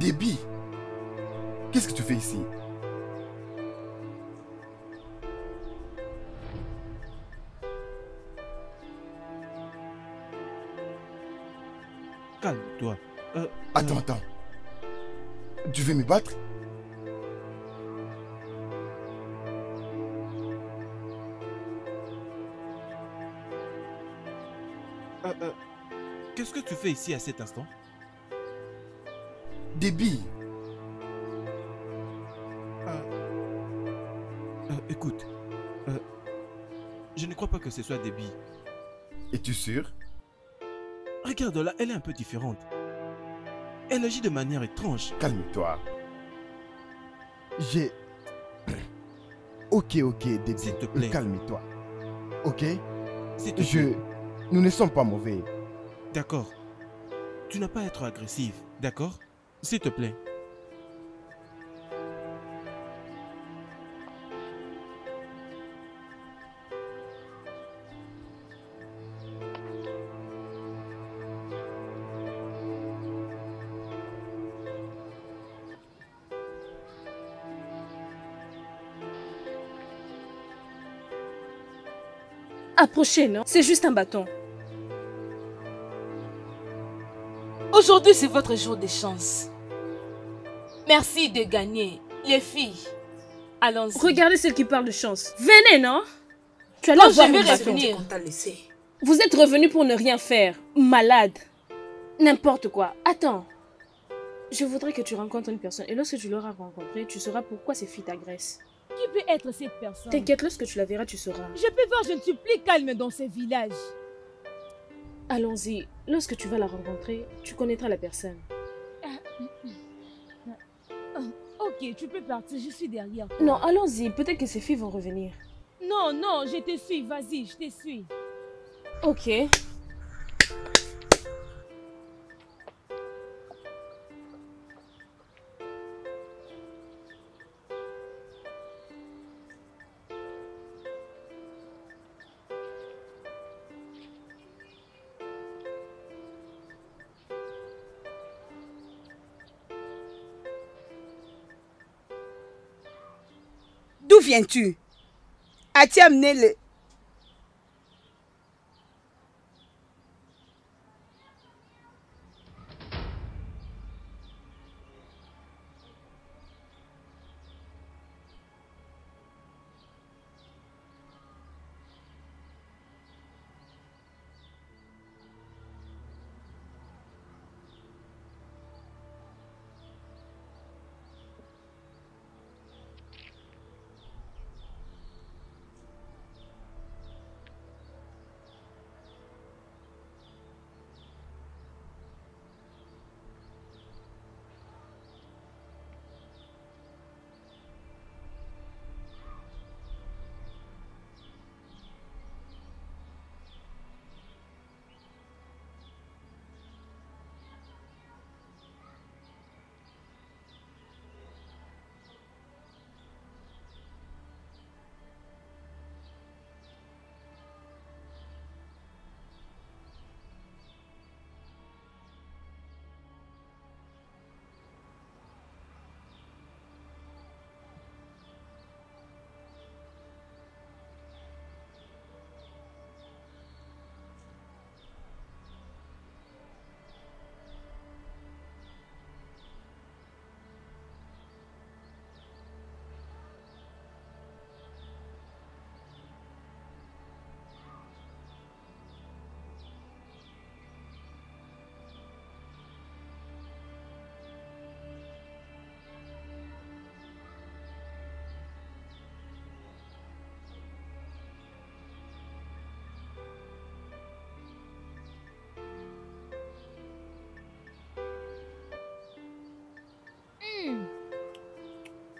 Debbie! Qu'est-ce que tu fais ici? Calme-toi. Attends. Tu veux me battre? Qu'est-ce que tu fais ici à cet instant? Debbie. Écoute, je ne crois pas que ce soit Debbie. Es-tu sûre? Regarde là, elle est un peu différente. Elle agit de manière étrange. Calme-toi. Ok, Debbie. S'il te plaît. Calme-toi. Ok? S'il te plaît. Nous ne sommes pas mauvais. D'accord. Tu n'as pas à être agressive, d'accord? S'il te plaît. Approchez, non? C'est juste un bâton. Aujourd'hui, c'est votre jour de chance. Merci de gagner, les filles. Allons-y. Regardez celle qui parle de chance. Venez, non? Tu as l'air jamais revenu. Vous êtes revenu pour ne rien faire. Malade. N'importe quoi. Attends. Je voudrais que tu rencontres une personne. Et lorsque tu l'auras rencontrée, tu sauras pourquoi ces filles t'agressent. Qui peut être cette personne? T'inquiète, lorsque tu la verras, tu sauras. Je peux voir, je ne suis plus calme dans ce village. Allons-y. Lorsque tu vas la rencontrer, tu connaîtras la personne. Ok, tu peux partir, je suis derrière toi. Non, allons-y. Peut-être que ces filles vont revenir. Non, non, je te suis. Vas-y, je te suis. Ok. D'où viens-tu? As-tu amené le...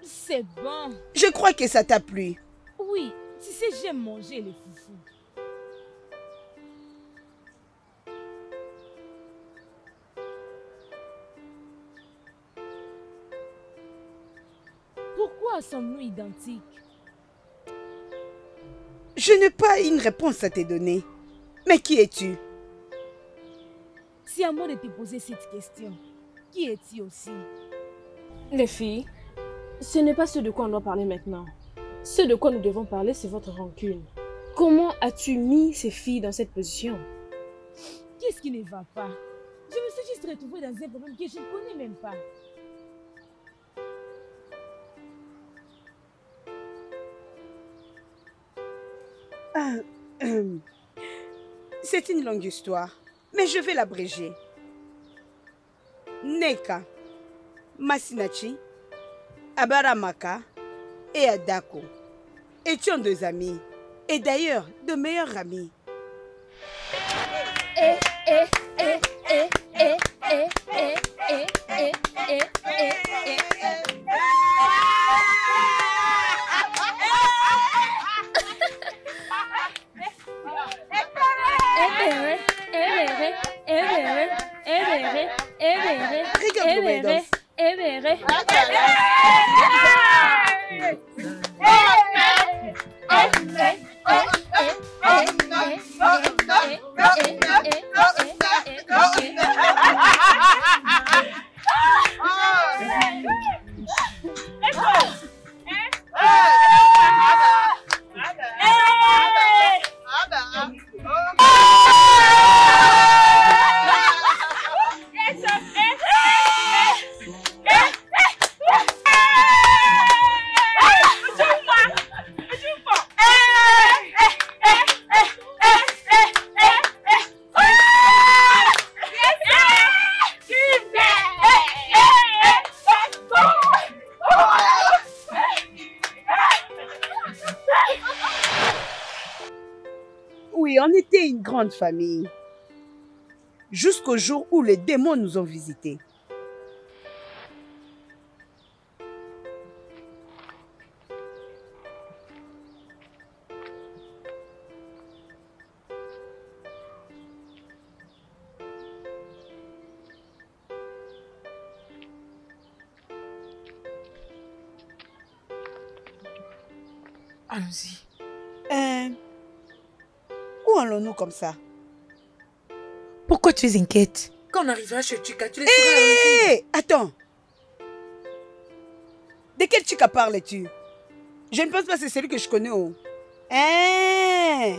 C'est bon. Je crois que ça t'a plu. Oui, tu sais, j'aime manger les foufous. Pourquoi sommes-nous identiques? Je n'ai pas une réponse à te donner. Mais qui es-tu? C'est à moi de te poser cette question. Qui es-tu aussi? Les filles. Ce n'est pas ce de quoi on doit parler maintenant. Ce de quoi nous devons parler, c'est votre rancune. Comment as-tu mis ces filles dans cette position? Qu'est-ce qui ne va pas? Je me suis juste retrouvée dans un problème que je ne connais même pas. C'est une longue histoire, mais je vais l'abréger. Neka, Masinachi, Baramaka et Adako étions deux amis, et d'ailleurs de meilleurs amis. Famille, jusqu'au jour où les démons nous ont visités. Allons-y. Où allons-nous comme ça? Pourquoi tu es inquiète? Quand on arrivera chez Chika, tu les sauras. Hé! Attends! De quel Chika parles-tu? Je ne pense pas que c'est celui que je connais. Oh. Hein?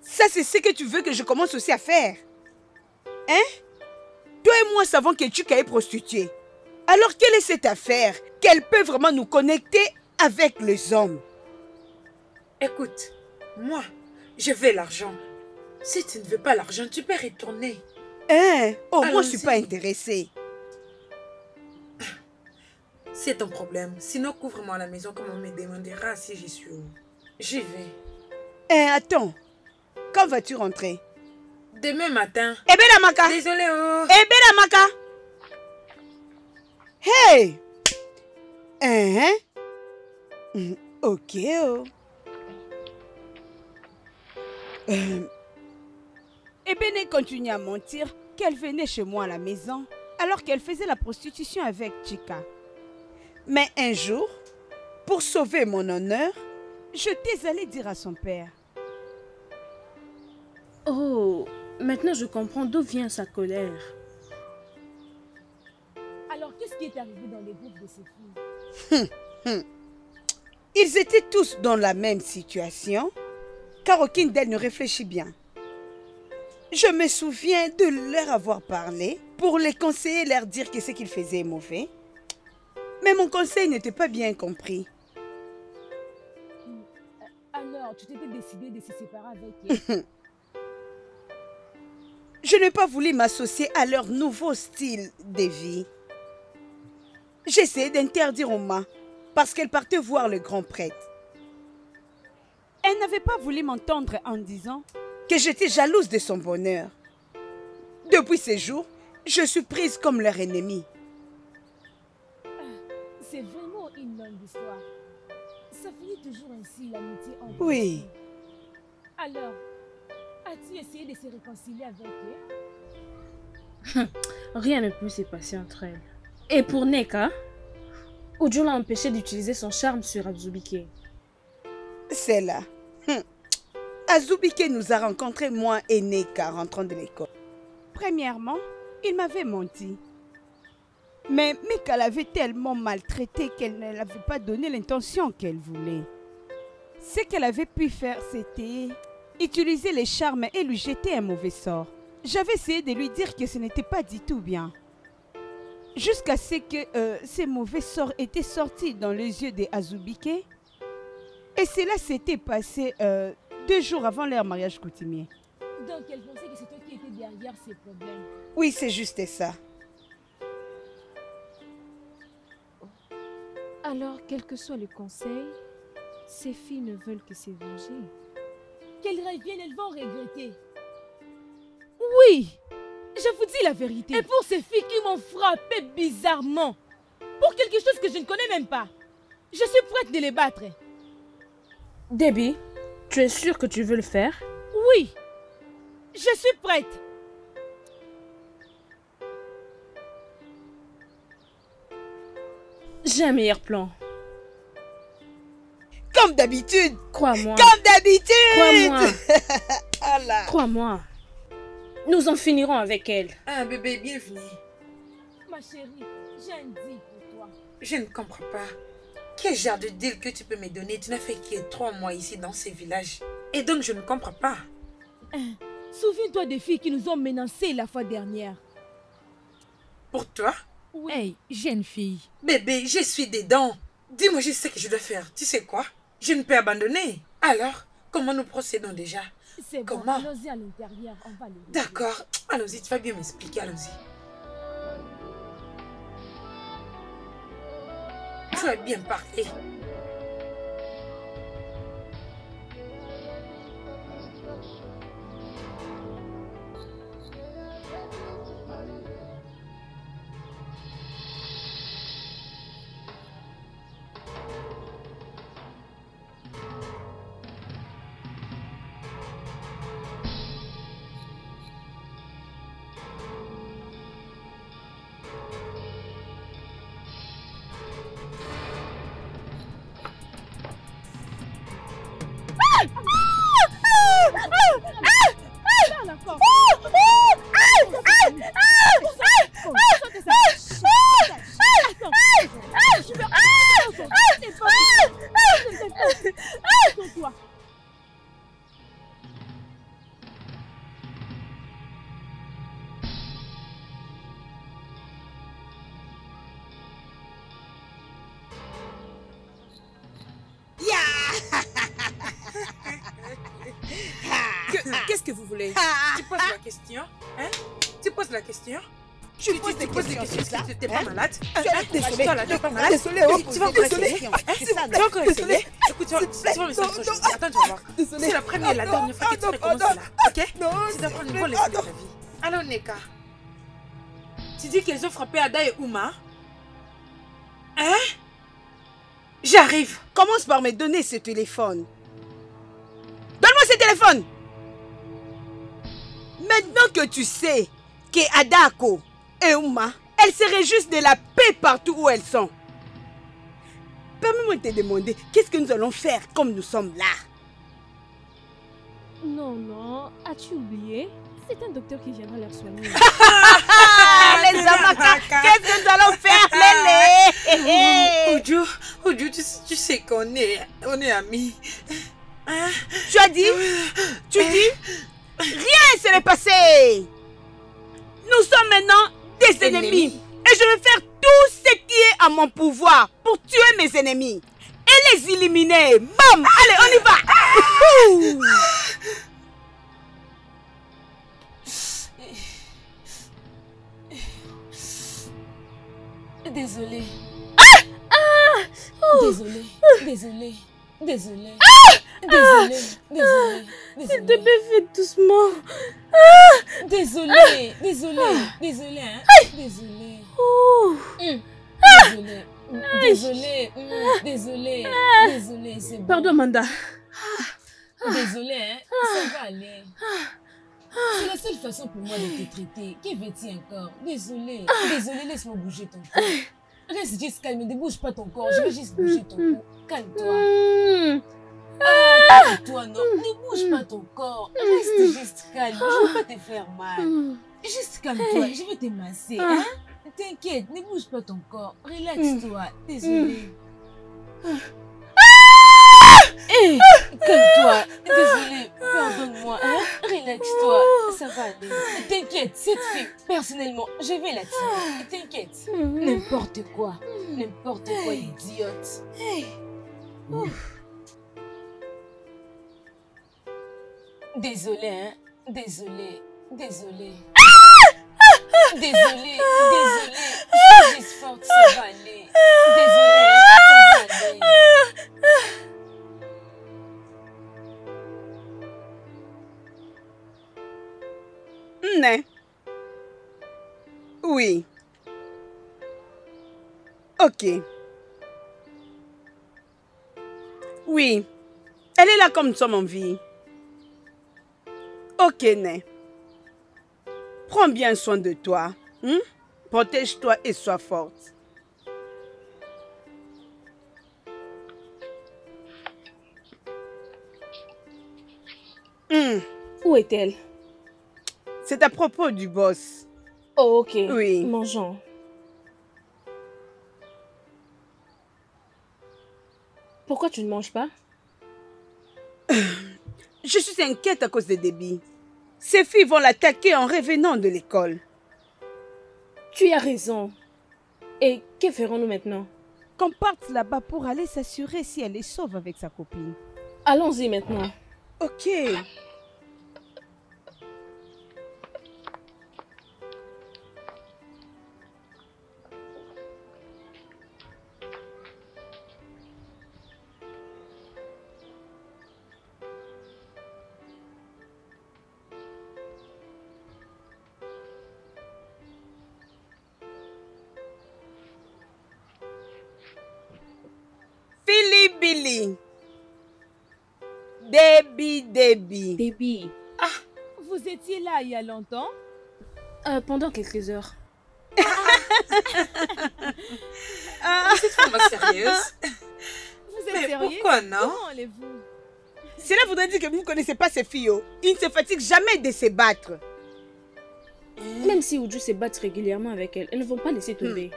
Ça, c'est ce que tu veux que je commence aussi à faire. Hein? Toi et moi savons que Chika est prostituée. Alors quelle est cette affaire? Qu'elle peut vraiment nous connecter avec les hommes? Écoute, moi, je veux l'argent. Si tu ne veux pas l'argent, tu peux retourner. Hein? Oh, moi, je ne suis pas intéressée. C'est ton problème. Sinon, couvre-moi à la maison comme on me demandera si j'y suis. J'y vais. Hein, attends. Quand vas-tu rentrer? Demain matin. Ebelecha. Désolée, oh. Ebelecha. Hey! Hein? Ok, oh. Ebene continue à mentir qu'elle venait chez moi à la maison alors qu'elle faisait la prostitution avec Chika. Mais un jour, pour sauver mon honneur, je t'ai allé dire à son père. Oh, maintenant je comprends d'où vient sa colère. Alors qu'est-ce qui est arrivé dans les groupes de ces filles? Ils étaient tous dans la même situation car aucune d'elles ne réfléchit bien. Je me souviens de leur avoir parlé pour les conseiller, leur dire que ce qu'ils faisaient est mauvais. Mais mon conseil n'était pas bien compris. Alors, tu t'étais décidée de se séparer avec elles? Je n'ai pas voulu m'associer à leur nouveau style de vie. J'essayais d'interdire Oma parce qu'elle partait voir le grand prêtre. Elle n'avait pas voulu m'entendre en disant que j'étais jalouse de son bonheur. Depuis ces jours, je suis prise comme leur ennemie. C'est vraiment une longue histoire. Ça finit toujours ainsi, l'amitié entre eux. Oui. Alors, as-tu essayé de se réconcilier avec eux? Rien ne peut se passer entre elles. Et pour Neka, Uju l'a empêché d'utiliser son charme sur Azubike. C'est là. Azubike nous a rencontrés, moi et Neka, rentrant de l'école. Premièrement, il m'avait menti. Mais Neka l'avait tellement maltraitée qu'elle ne l'avait pas donné l'intention qu'elle voulait. Ce qu'elle avait pu faire, c'était utiliser les charmes et lui jeter un mauvais sort. J'avais essayé de lui dire que ce n'était pas du tout bien. Jusqu'à ce que ces mauvais sorts étaient sortis dans les yeux d'Azubike. Et cela s'était passé 2 jours avant leur mariage coutumier. Donc elle pensait que c'est toi qui étais derrière ces problèmes. Oui, c'est juste ça. Alors, quel que soit le conseil, ces filles ne veulent que s'évenger. Qu'elles reviennent, elles vont regretter. Oui, je vous dis la vérité. Et pour ces filles qui m'ont frappée bizarrement, pour quelque chose que je ne connais même pas, je suis prête de les battre. Debbie, tu es sûre que tu veux le faire? Oui, je suis prête. J'ai un meilleur plan. Comme d'habitude. Crois-moi. Comme d'habitude. Crois-moi. Crois-moi. Nous en finirons avec elle. Ah, bébé, bienvenue. Ma chérie, j'ai un deal pour toi. Je ne comprends pas. Quel genre de deal que tu peux me donner? Tu n'as fait que 3 mois ici dans ce village. Et donc, je ne comprends pas. Souviens-toi des filles qui nous ont menacées la fois dernière. Pour toi? Oui. Hey, jeune fille. Bébé, je suis dedans. Dis-moi, je sais ce que je dois faire. Tu sais quoi? Je ne peux abandonner. Alors, comment nous procédons déjà? C'est bon, allons-y à l'intérieur. D'accord, allons-y, tu vas bien m'expliquer, allons-y. Tu as bien parlé. C'est la première et la dernière fois que tu fais comme cela, ok? Tu dois prendre une bonne leçon de ta vie. Alors Neka, tu dis qu'ils ont frappé Ada et Oma? Hein? J'arrive. Commence par me donner ce téléphone. Donne-moi ce téléphone. Maintenant que tu sais que Adako et Oma, elles seraient juste de la paix partout où elles sont. Permets-moi de te demander, qu'est-ce que nous allons faire comme nous sommes là? Non, non, as-tu oublié? C'est un docteur qui viendra leur soigner. Les Amaka, qu'est-ce que nous allons faire, Lélé? Oudou, tu sais qu'on est amis. Hein? Tu as dit? Tu dis? Rien ne serait passé! Nous sommes maintenant des ennemis. Et je vais faire tout ce qui est à mon pouvoir pour tuer mes ennemis et les éliminer. Bam! Allez, on y va! Désolée. Désolée. Désolée. Désolée. Désolée. Désolée. S'il te plaît, fais doucement. Désolée. Désolée. Désolée. Désolée. Désolée. Désolée. Désolée. Désolée. C'est bon. Pardon, Amanda. Désolée, hein? Ça va aller. C'est la seule façon pour moi de te traiter. Que veux-tu encore? Désolée. Désolée, laisse-moi bouger ton corps. Reste juste calme, ne bouge pas ton corps. Je vais juste bouger ton corps. Calme-toi. Ah, calme-toi, non. Ne bouge pas ton corps. Reste juste calme. Je ne veux pas te faire mal. Juste calme-toi. Je vais te masser. Hein? T'inquiète, ne bouge pas ton corps. Relaxe-toi. Désolée. Hey, calme-toi, désolé, pardonne-moi, hein? Relaxe-toi, ça va aller. T'inquiète, cette fille, personnellement, je vais la tuer. T'inquiète, n'importe quoi, idiote. Hey. Désolé, hein? Désolé, désolé. Désolé, désolé, je suis juste forte, ça va aller. Désolé, ça va aller. Oui. Ok. Oui. Elle est là comme nous sommes en vie. Ok, Né. Prends bien soin de toi. Protège-toi et sois forte. Où est-elle? C'est à propos du boss. Oh, ok. Oui. Mangeons. Pourquoi tu ne manges pas? Je suis inquiète à cause de Debbie. Ses filles vont l'attaquer en revenant de l'école. Tu as raison. Et que ferons-nous maintenant? Qu'on parte là-bas pour aller s'assurer si elle est sauve avec sa copine. Allons-y maintenant. Ok. Debbie. Ah, vous étiez là il y a longtemps? Pendant quelques heures. C'est vraiment sérieuse. Vous êtes sérieuse? Pourquoi non? Comment allez-vous? Cela voudrait dire que vous ne connaissez pas ces filles. Ils ne se fatiguent jamais de se battre. Même si Uju se bat régulièrement avec elles, elles ne vont pas laisser tomber.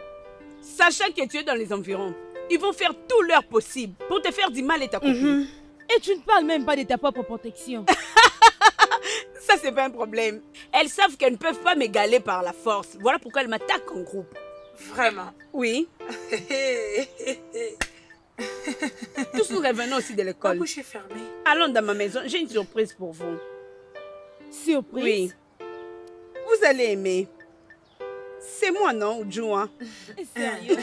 Sachant que tu es dans les environs, ils vont faire tout leur possible pour te faire du mal et ta copine. Et tu ne parles même pas de ta propre protection. Ça, c'est pas un problème. Elles savent qu'elles ne peuvent pas m'égaler par la force. Voilà pourquoi elles m'attaquent en groupe. Vraiment? Oui. Tous nous revenons aussi de l'école. Ma bouche est fermée. Allons dans ma maison. J'ai une surprise pour vous. Surprise? Oui. Vous allez aimer. C'est moi, non, Uju? Sérieux?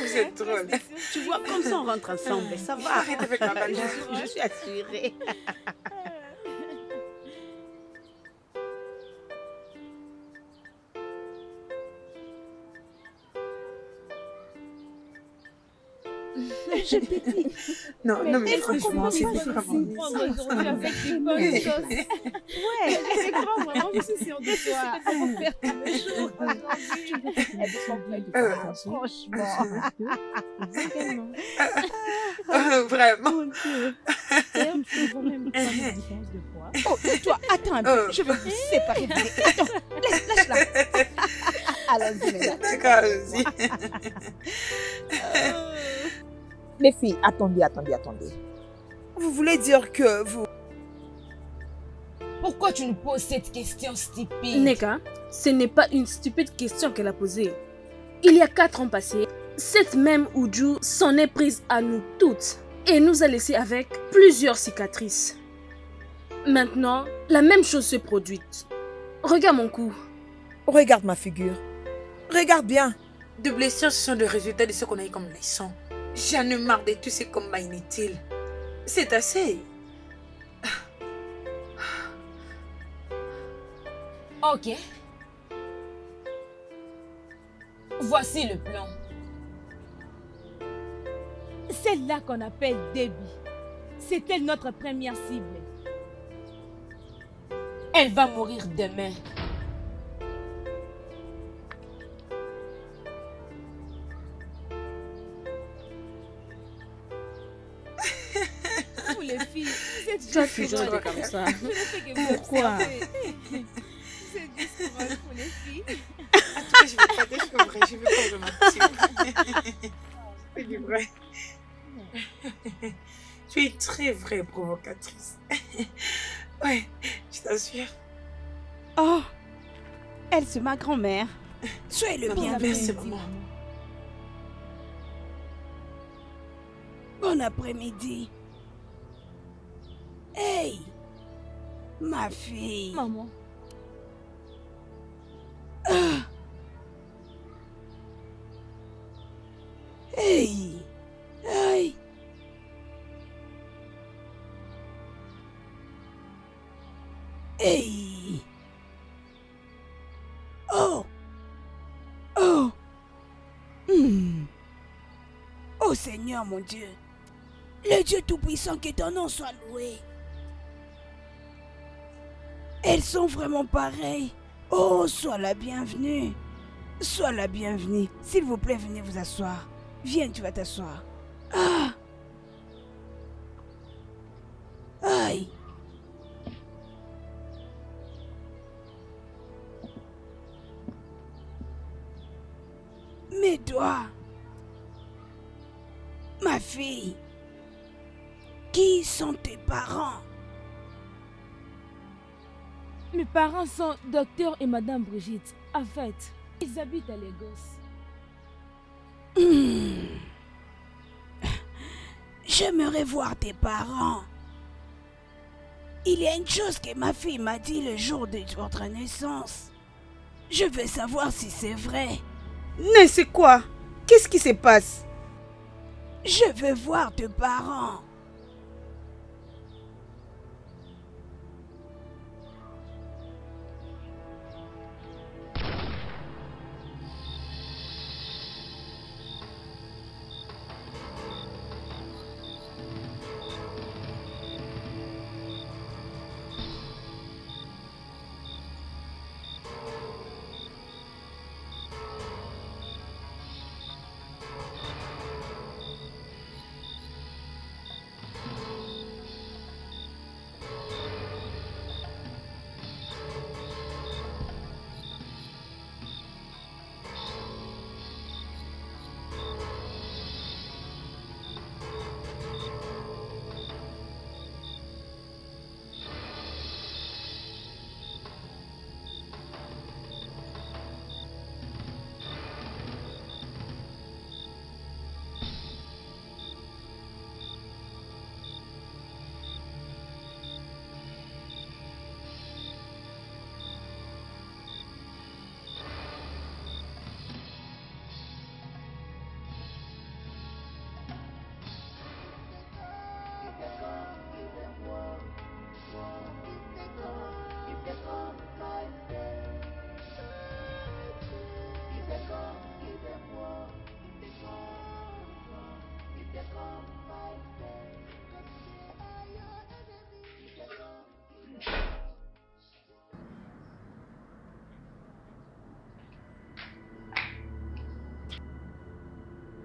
Vous êtes drôle. Tu vois, comme ça, on rentre ensemble. Ça va. Arrête avec ma balle. Je suis assurée. Je pétille. Non, mais franchement, c'est vraiment bizarre. Avec des bonnes choses. Ouais, c'est vraiment, vraiment, c'est en deux fois. Faire tous les jours. Franchement. Vraiment. Je vois même pas la différence de poids. Oh, toi, attends un peu. Je vais vous séparer. Attends, lâche-la. Allons-y, mesdames. D'accord, allons-y. Les filles, attendez. Vous voulez dire que vous... Pourquoi tu nous poses cette question stupide? Neka, ce n'est pas une stupide question qu'elle a posée. Il y a 4 ans passés, cette même Uju s'en est prise à nous toutes et nous a laissé avec plusieurs cicatrices. Maintenant, la même chose se produit. Regarde mon cou. Regarde ma figure. Regarde bien. Des blessures, ce sont le résultat de ce qu'on a eu comme leçon. J'en ai marre de tous ces combats inutiles. C'est assez. Ok. Voici le plan. Celle-là qu'on appelle Debbie, c'était notre première cible. Elle va mourir demain. Toi, tu joues comme ça. Pourquoi? C'est discourage pour les filles. En tout cas, je vais pas découvrir. Je vais pas romantique. C'est du vrai. Tu es très vraie provocatrice. Ouais, je t'assure. Oh, elle, c'est ma grand-mère. Tu es le bien. Merci, maman. Bon après-midi. Hey, ma fille. Maman. Ah. Hey. Hey. Hey. Oh. Oh. Oh Seigneur mon Dieu. Le Dieu Tout-Puissant, que ton nom soit loué. Elles sont vraiment pareilles. Oh, sois la bienvenue. Sois la bienvenue. S'il vous plaît, venez vous asseoir. Viens, tu vas t'asseoir. Ah. Mais toi, ma fille, qui sont tes parents? Mes parents sont Docteur et Madame Brigitte. En fait, ils habitent à Lagos. J'aimerais voir tes parents. Il y a une chose que ma fille m'a dit le jour de votre naissance. Je veux savoir si c'est vrai. Mais c'est quoi? Qu'est-ce qui se passe? Je veux voir tes parents.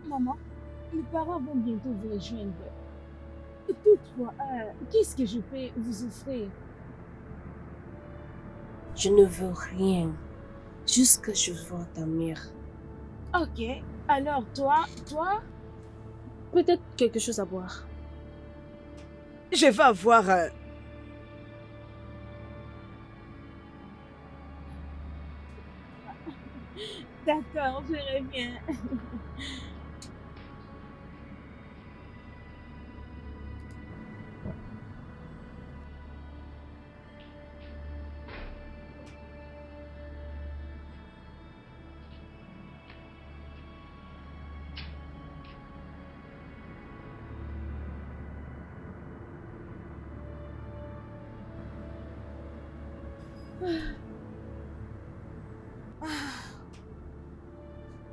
Maman, mes parents vont bientôt vous rejoindre. Toutefois, qu'est-ce que je peux vous offrir? Je ne veux rien, juste que je vois ta mère. Ok, alors toi? Peut-être quelque chose à boire. Je vais avoir un... D'accord, je reviens.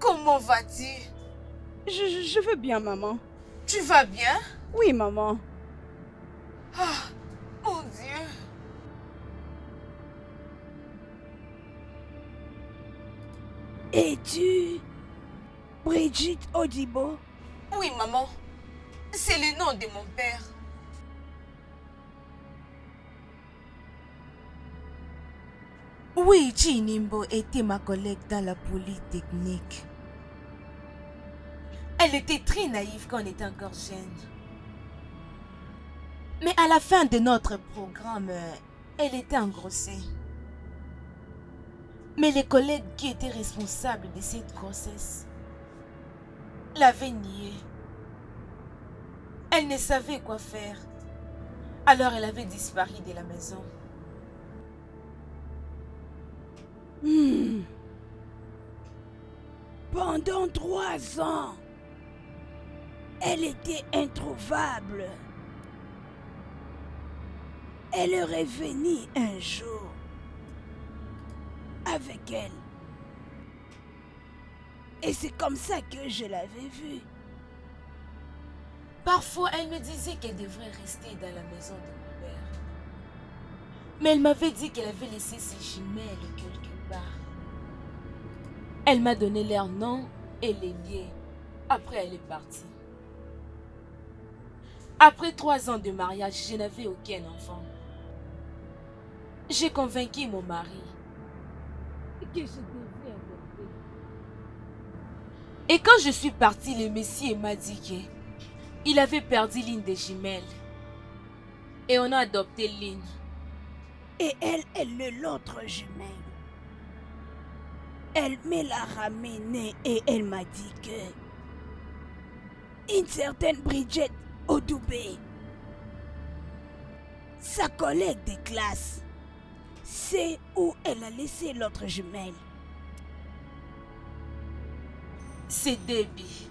Comment vas-tu? Je vais bien, maman. Tu vas bien? Oui, maman. Ah, mon Dieu. Es-tu Brigitte Odibo? Oui, maman. C'est le nom de mon père. Oui, Chinimbo était ma collègue dans la polytechnique. Elle était très naïve quand on était encore jeune. Mais à la fin de notre programme, elle était engrossée. Mais les collègues qui étaient responsables de cette grossesse l'avaient niée. Elle ne savait quoi faire. Alors elle avait disparu de la maison. Pendant 3 ans, elle était introuvable. Elle est revenue un jour avec elle. Et c'est comme ça que je l'avais vue. Parfois, elle me disait qu'elle devrait rester dans la maison de mon père. Mais elle m'avait dit qu'elle avait laissé ses jumelles quelque part. Elle m'a donné leur nom et les liens. Après, elle est partie. Après 3 ans de mariage, je n'avais aucun enfant. J'ai convaincu mon mari que je devais avorter. Et quand je suis partie, le Messie m'a dit qu'il avait perdu l'une des jumelles. Et on a adopté l'une. Et elle est l'autre jumelle. Elle me l'a ramenée et elle m'a dit que une certaine Brigitte Odubé, sa collègue de classe, c'est où elle a laissé l'autre jumelle. C'est Debbie.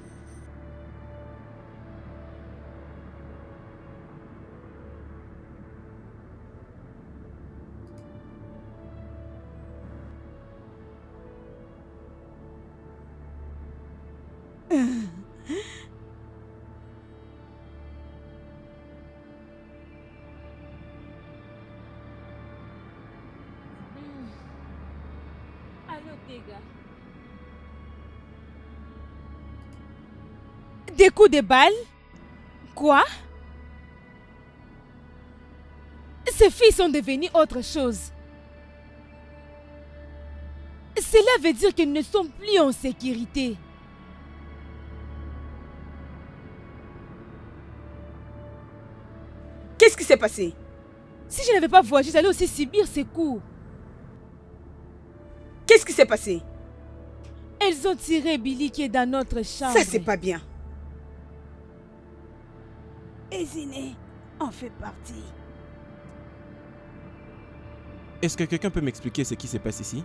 Des coups de balle? Quoi? Ces filles sont devenues autre chose. Cela veut dire qu'elles ne sont plus en sécurité. Qu'est-ce qui s'est passé? Si je n'avais pas voyagé, j'allais aussi subir ces coups. Qu'est-ce qui s'est passé? Elles ont tiré Billy qui est dans notre chambre. Ça, c'est pas bien. Eziné en fait partie. Est-ce que quelqu'un peut m'expliquer ce qui se passe ici?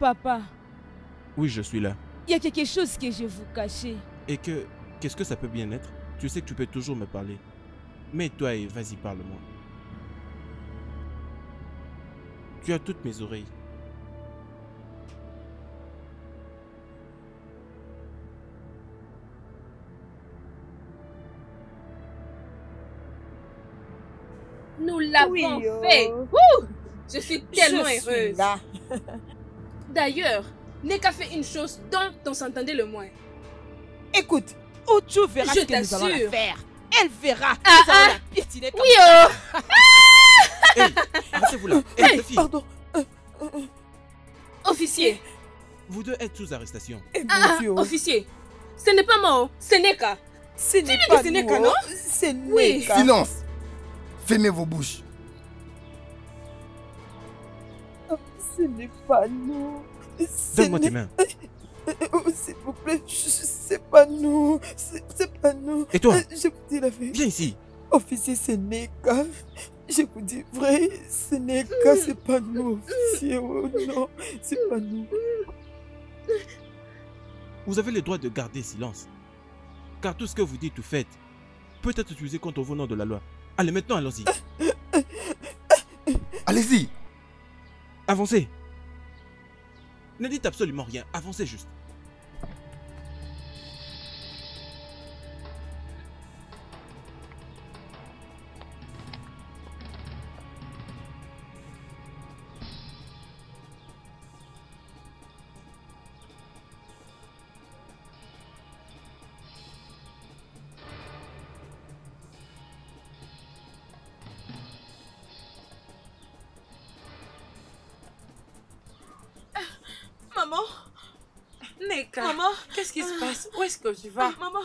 Papa. Oui, je suis là. Il y a quelque chose que je vais vous cacher. Et que... qu'est-ce que ça peut bien être? Tu sais que tu peux toujours me parler. Mais toi, vas-y, parle-moi. Tu as toutes mes oreilles. Nous l'avons fait. Ouh, je suis tellement heureuse. D'ailleurs, Neka fait une chose dont on s'entendait le moins. Écoute, Uju verra ce que nous allons la faire. Elle verra. Nous allons la piétiner comme ça. Hey, arrêtez-vous là. Hey, pardon. Officier. Vous deux êtes sous arrestation. Officier, ce n'est pas moi, c'est Neka. Tu dis que c'est Neka, non? C'est Neka. Oui. Silence. Fermez vos bouches. Oh, ce n'est pas nous. Donne-moi tes mains. Oh, s'il vous plaît, c'est pas nous. C'est pas nous. Et toi? Je vous dis la vérité. Viens ici. Officier, c'est Neka. Je vous dis vrai, ce n'est que c'est pas nous, officier. Oh non, c'est pas nous. Vous avez le droit de garder silence. Car tout ce que vous dites ou faites peut être utilisé contre vous au nom de la loi. Allez, maintenant, allons-y. Allez-y. Avancez. Ne dites absolument rien, avancez juste. Maman, qu'est-ce qui se passe? Où est-ce que tu vas? Maman,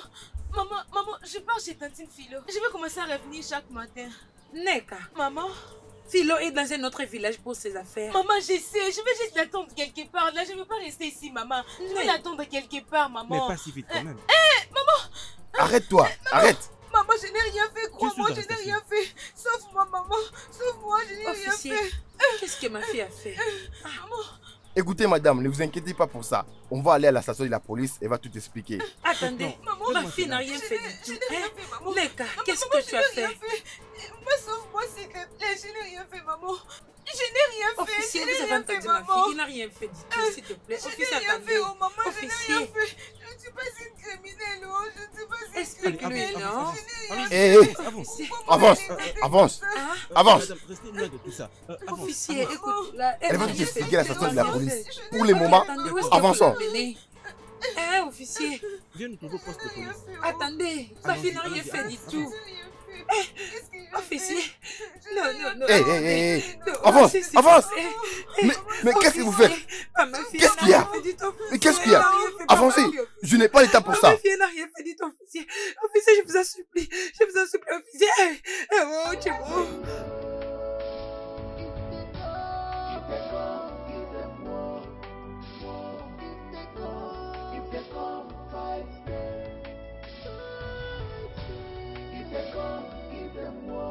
je pars chez Tantine Philo. Je vais commencer à revenir chaque matin. Neka, maman, Philo est dans un autre village pour ses affaires. Maman, je sais, je vais juste l'attendre quelque part. Là, je ne veux pas rester ici, maman. Je vais l'attendre quelque part, maman. Mais pas si vite, quand même. Hé, maman! Arrête-toi, arrête! Maman, je n'ai rien fait, crois-moi, je n'ai rien fait. Sauve-moi, maman, sauve-moi, je n'ai rien fait. Qu'est-ce que ma fille a fait? Maman! Écoutez, madame, ne vous inquiétez pas pour ça. On va aller à la station de la police et va tout expliquer. Attendez, maman, ma fille n'a rien fait du tout. Neka, qu'est-ce que tu as fait? Moi, sauve-moi, s'il te plaît. Je n'ai rien fait, maman. Je n'ai rien fait. Officier, vous avez entendu ma fille. Il n'a rien fait du tout, s'il te plaît. Officier, attendez. Oh, maman, je n'ai rien fait. Je ne suis pas une criminelle. Je ne suis pas une criminelle. Explique-lui, non? Avance, avance, avance. Officier, écoute. Elle va nous expliquer la station de la police. Pour le moment, avançons. Eh, officier. Viens nous trouver au poste de police. Attendez, ma fille n'a rien fait du tout. Officier. Non. Avance. Mais qu'est-ce que vous faites? Qu'est-ce qu'il y a? Avancez. Je n'ai pas l'état pour ça. Officier n'a rien fait, dit officier. Officier, je vous en supplie. Je vous en supplie, officier. Oh, c'est bon. If they come, give them war.